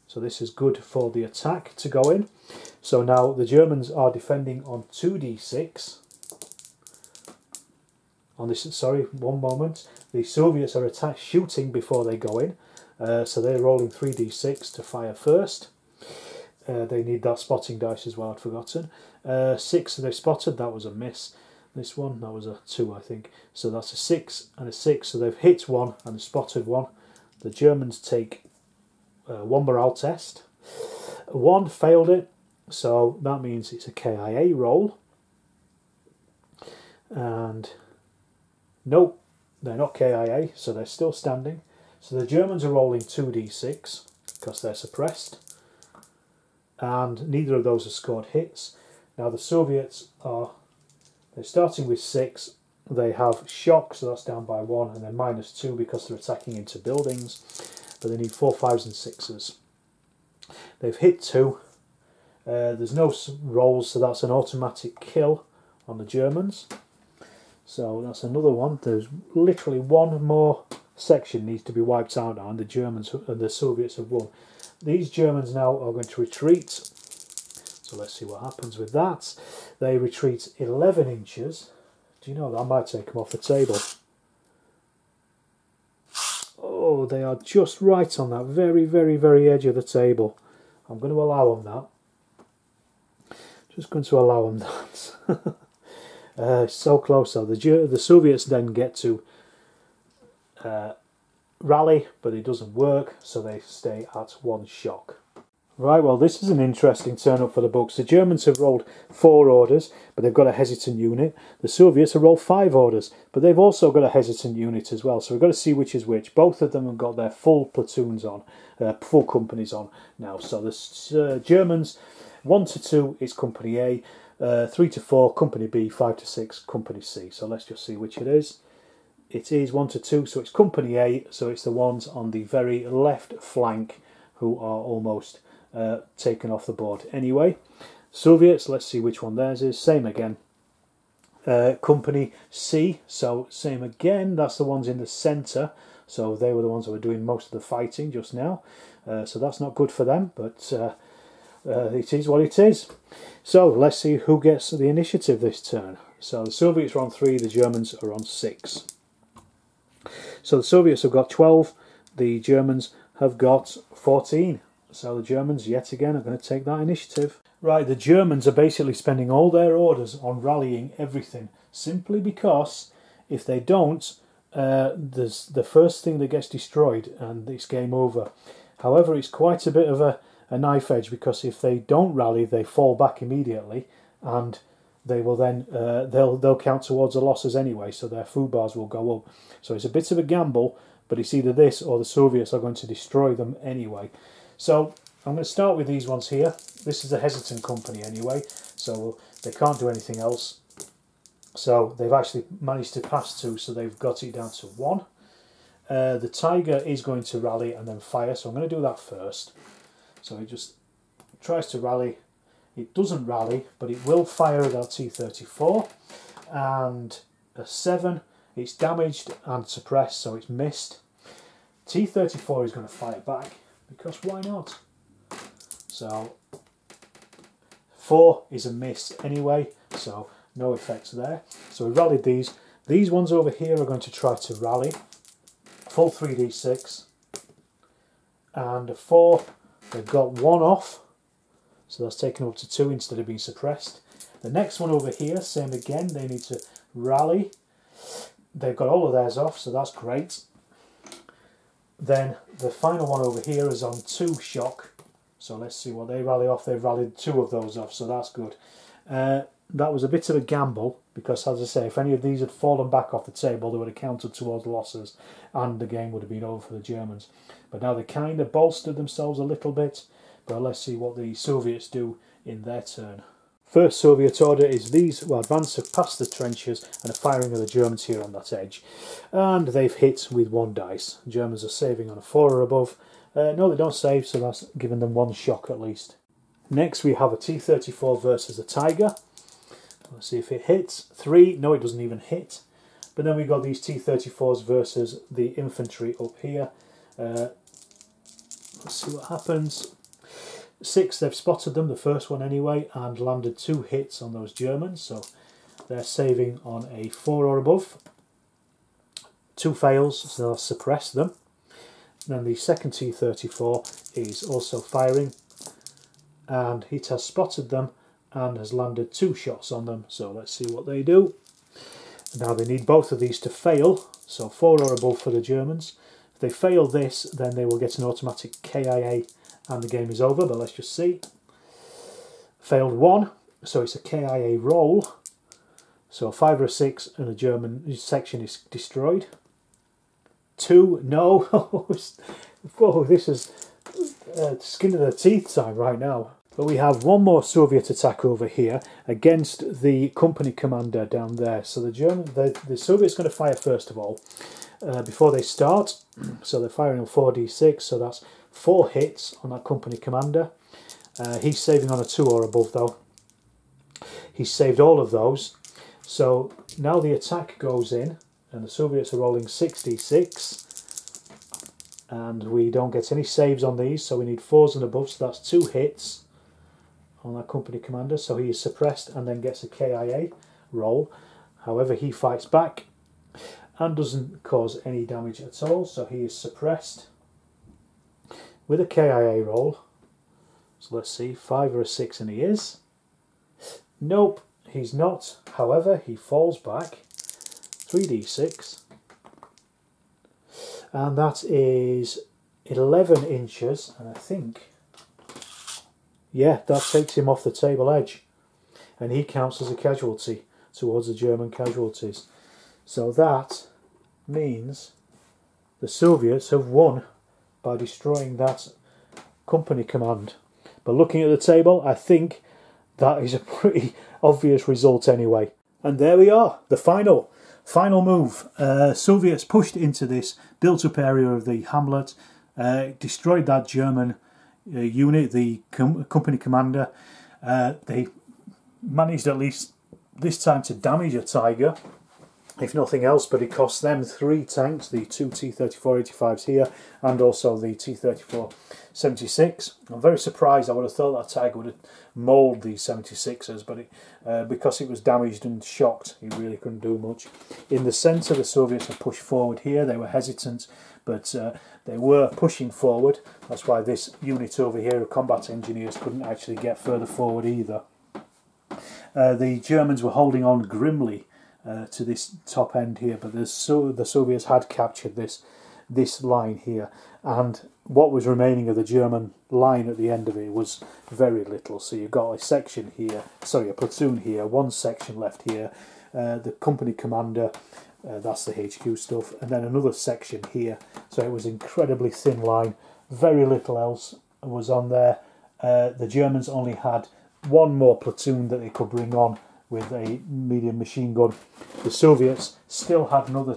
So this is good for the attack to go in. So now the Germans are defending on 2d6. On this, sorry, one moment. The Soviets are shooting before they go in. So they're rolling 3d6 to fire first. They need that spotting dice as well, I'd forgotten. 6 they spotted, that was a miss. This one, that was a 2, I think. So that's a 6 and a 6. So they've hit 1 and spotted 1. The Germans take 1 morale test. 1 failed it, so that means it's a KIA roll. And nope, they're not KIA, so they're still standing. So the Germans are rolling 2d6 because they're suppressed. And neither of those have scored hits. Now the Soviets are, they're starting with 6, they have shock, so that's down by 1, and then -2 because they're attacking into buildings, but they need 4, 5s and 6s. They've hit 2, there's no rolls, so that's an automatic kill on the Germans. So that's another one. There's literally 1 more section needs to be wiped out now, and the Germans and the Soviets have won. These Germans now are going to retreat, so let's see what happens with that. They retreat 11 inches. Do you know that? I might take them off the table. Oh, they are just right on that very, very, very edge of the table. I'm going to allow them that. Just going to allow them that. So close though. The Soviets then get to rally, but it doesn't work, so they stay at 1 shock. Right, well, this is an interesting turn up for the books. The Germans have rolled 4 orders, but they've got a hesitant unit. The Soviets have rolled 5 orders, but they've also got a hesitant unit as well. So we've got to see which is which. Both of them have got their full platoons on, full companies on now. So the Germans, 1 to 2 is Company A, 3 to 4 Company B, 5 to 6 Company C. So let's just see which it is. It is 1 to 2, so it's Company A, so it's the ones on the very left flank who are almost taken off the board anyway. Soviets, let's see which one theirs is. Same again. Company C, so same again. That's the ones in the centre, so they were the ones that were doing most of the fighting just now. So that's not good for them, but it is what it is. So let's see who gets the initiative this turn. So the Soviets are on 3, the Germans are on 6. So the Soviets have got 12, the Germans have got 14. So the Germans, yet again, are going to take that initiative. Right, the Germans are basically spending all their orders on rallying everything, simply because if they don't, there's the first thing that gets destroyed and it's game over. However, it's quite a bit of a knife edge, because if they don't rally, they fall back immediately, and they will then they'll count towards the losses anyway, so their food bars will go up. So it's a bit of a gamble, but it's either this or the Soviets are going to destroy them anyway. So I'm going to start with these ones here. This is the hesitant company anyway, so they can't do anything else. So they've actually managed to pass two, so they've got it down to one. The Tiger is going to rally and then fire, so I'm going to do that first. So it just tries to rally. It doesn't rally, but it will fire at our T-34. And a 7, it's damaged and suppressed, so it's missed. T-34 is going to fire back, because why not? So 4 is a miss anyway, so no effects there. So we rallied these. These ones over here are going to try to rally. Full 3d6. And a 4, they've got one off. So that's taken up to 2 instead of being suppressed. The next one over here, same again, they need to rally. They've got all of theirs off, so that's great. Then the final one over here is on 2 shock. So let's see what they rally off. They've rallied 2 of those off, so that's good. That was a bit of a gamble, because as I say, if any of these had fallen back off the table, they would have counted towards losses and the game would have been over for the Germans. But now they kind of bolstered themselves a little bit. But let's see what the Soviets do in their turn. First Soviet order is these will advance past the trenches and are firing at the Germans here on that edge. And they've hit with 1 dice. Germans are saving on a 4 or above. No, they don't save, so that's given them 1 shock at least. Next we have a T-34 versus a Tiger. Let's see if it hits. 3, no it doesn't even hit. But then we've got these T-34s versus the infantry up here. Let's see what happens. 6, they've spotted them, the first one anyway, and landed 2 hits on those Germans, so they're saving on a 4 or above. 2 fails, so they'll suppress them. Then the second T-34 is also firing, and it has spotted them and has landed 2 shots on them, so let's see what they do. Now they need both of these to fail, so 4 or above for the Germans. If they fail this, then they will get an automatic KIA and the game is over, but let's just see. Failed 1, so it's a KIA roll. So a 5 or a 6 and the German section is destroyed. 2, no. Whoa, this is skin of the teeth time right now. But we have one more Soviet attack over here against the company commander down there. So the Soviet's going to fire first of all before they start. So they're firing on 4d6, so that's 4 hits on that company commander. He's saving on a 2 or above though. He's saved all of those. So now the attack goes in and the Soviets are rolling 6d6. And we don't get any saves on these, so we need 4s and above, so that's 2 hits on our company commander. So he is suppressed and then gets a KIA roll. However, he fights back and doesn't cause any damage at all, so he is suppressed with a KIA roll. So let's see, 5 or a 6 and he is. Nope, he's not. However, he falls back. 3d6. And that is 11 inches. And I think, yeah, that takes him off the table edge. And he counts as a casualty towards the German casualties. So that means the Soviets have won by destroying that company command. But looking at the table, I think that is a pretty obvious result anyway. And there we are, the final move. Soviets pushed into this built-up area of the hamlet, destroyed that German unit, the company commander. They managed at least this time to damage a Tiger. if nothing else, but it cost them three tanks, the two T-34-85s here and also the T-34-76. I'm very surprised. I would have thought that Tiger would have mauled these 76ers, but because it was damaged and shocked, he really couldn't do much. In the centre, the Soviets had pushed forward here. They were hesitant, but they were pushing forward. That's why this unit over here of combat engineers couldn't actually get further forward either. The Germans were holding on grimly to this top end here, but the Soviets had captured this line here, and what was remaining of the German line at the end of it was very little. So you've got a section here, sorry, a platoon here, one section left here, the company commander, that's the HQ stuff, and then another section here. So it was incredibly thin line, very little else was on there. The Germans only had one more platoon that they could bring on with a medium machine gun. The Soviets still had another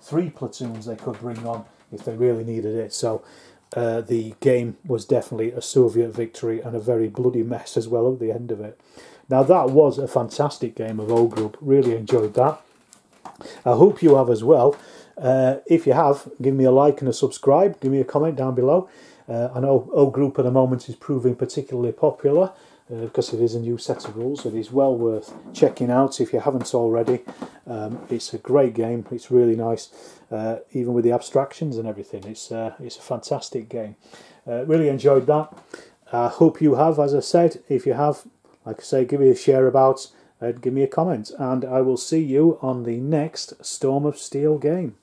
three platoons they could bring on if they really needed it. So the game was definitely a Soviet victory, and a very bloody mess as well at the end of it. Now that was a fantastic game of O-Group, really enjoyed that. I hope you have as well. If you have, give me a like and a subscribe, give me a comment down below. I know O-Group at the moment is proving particularly popular, because it is a new set of rules. It is well worth checking out if you haven't already. It's a great game, it's really nice, even with the abstractions and everything. It's a fantastic game. Really enjoyed that. I hope you have, as I said. If you have, like I say, give me a share about, give me a comment, and I will see you on the next Storm of Steel game.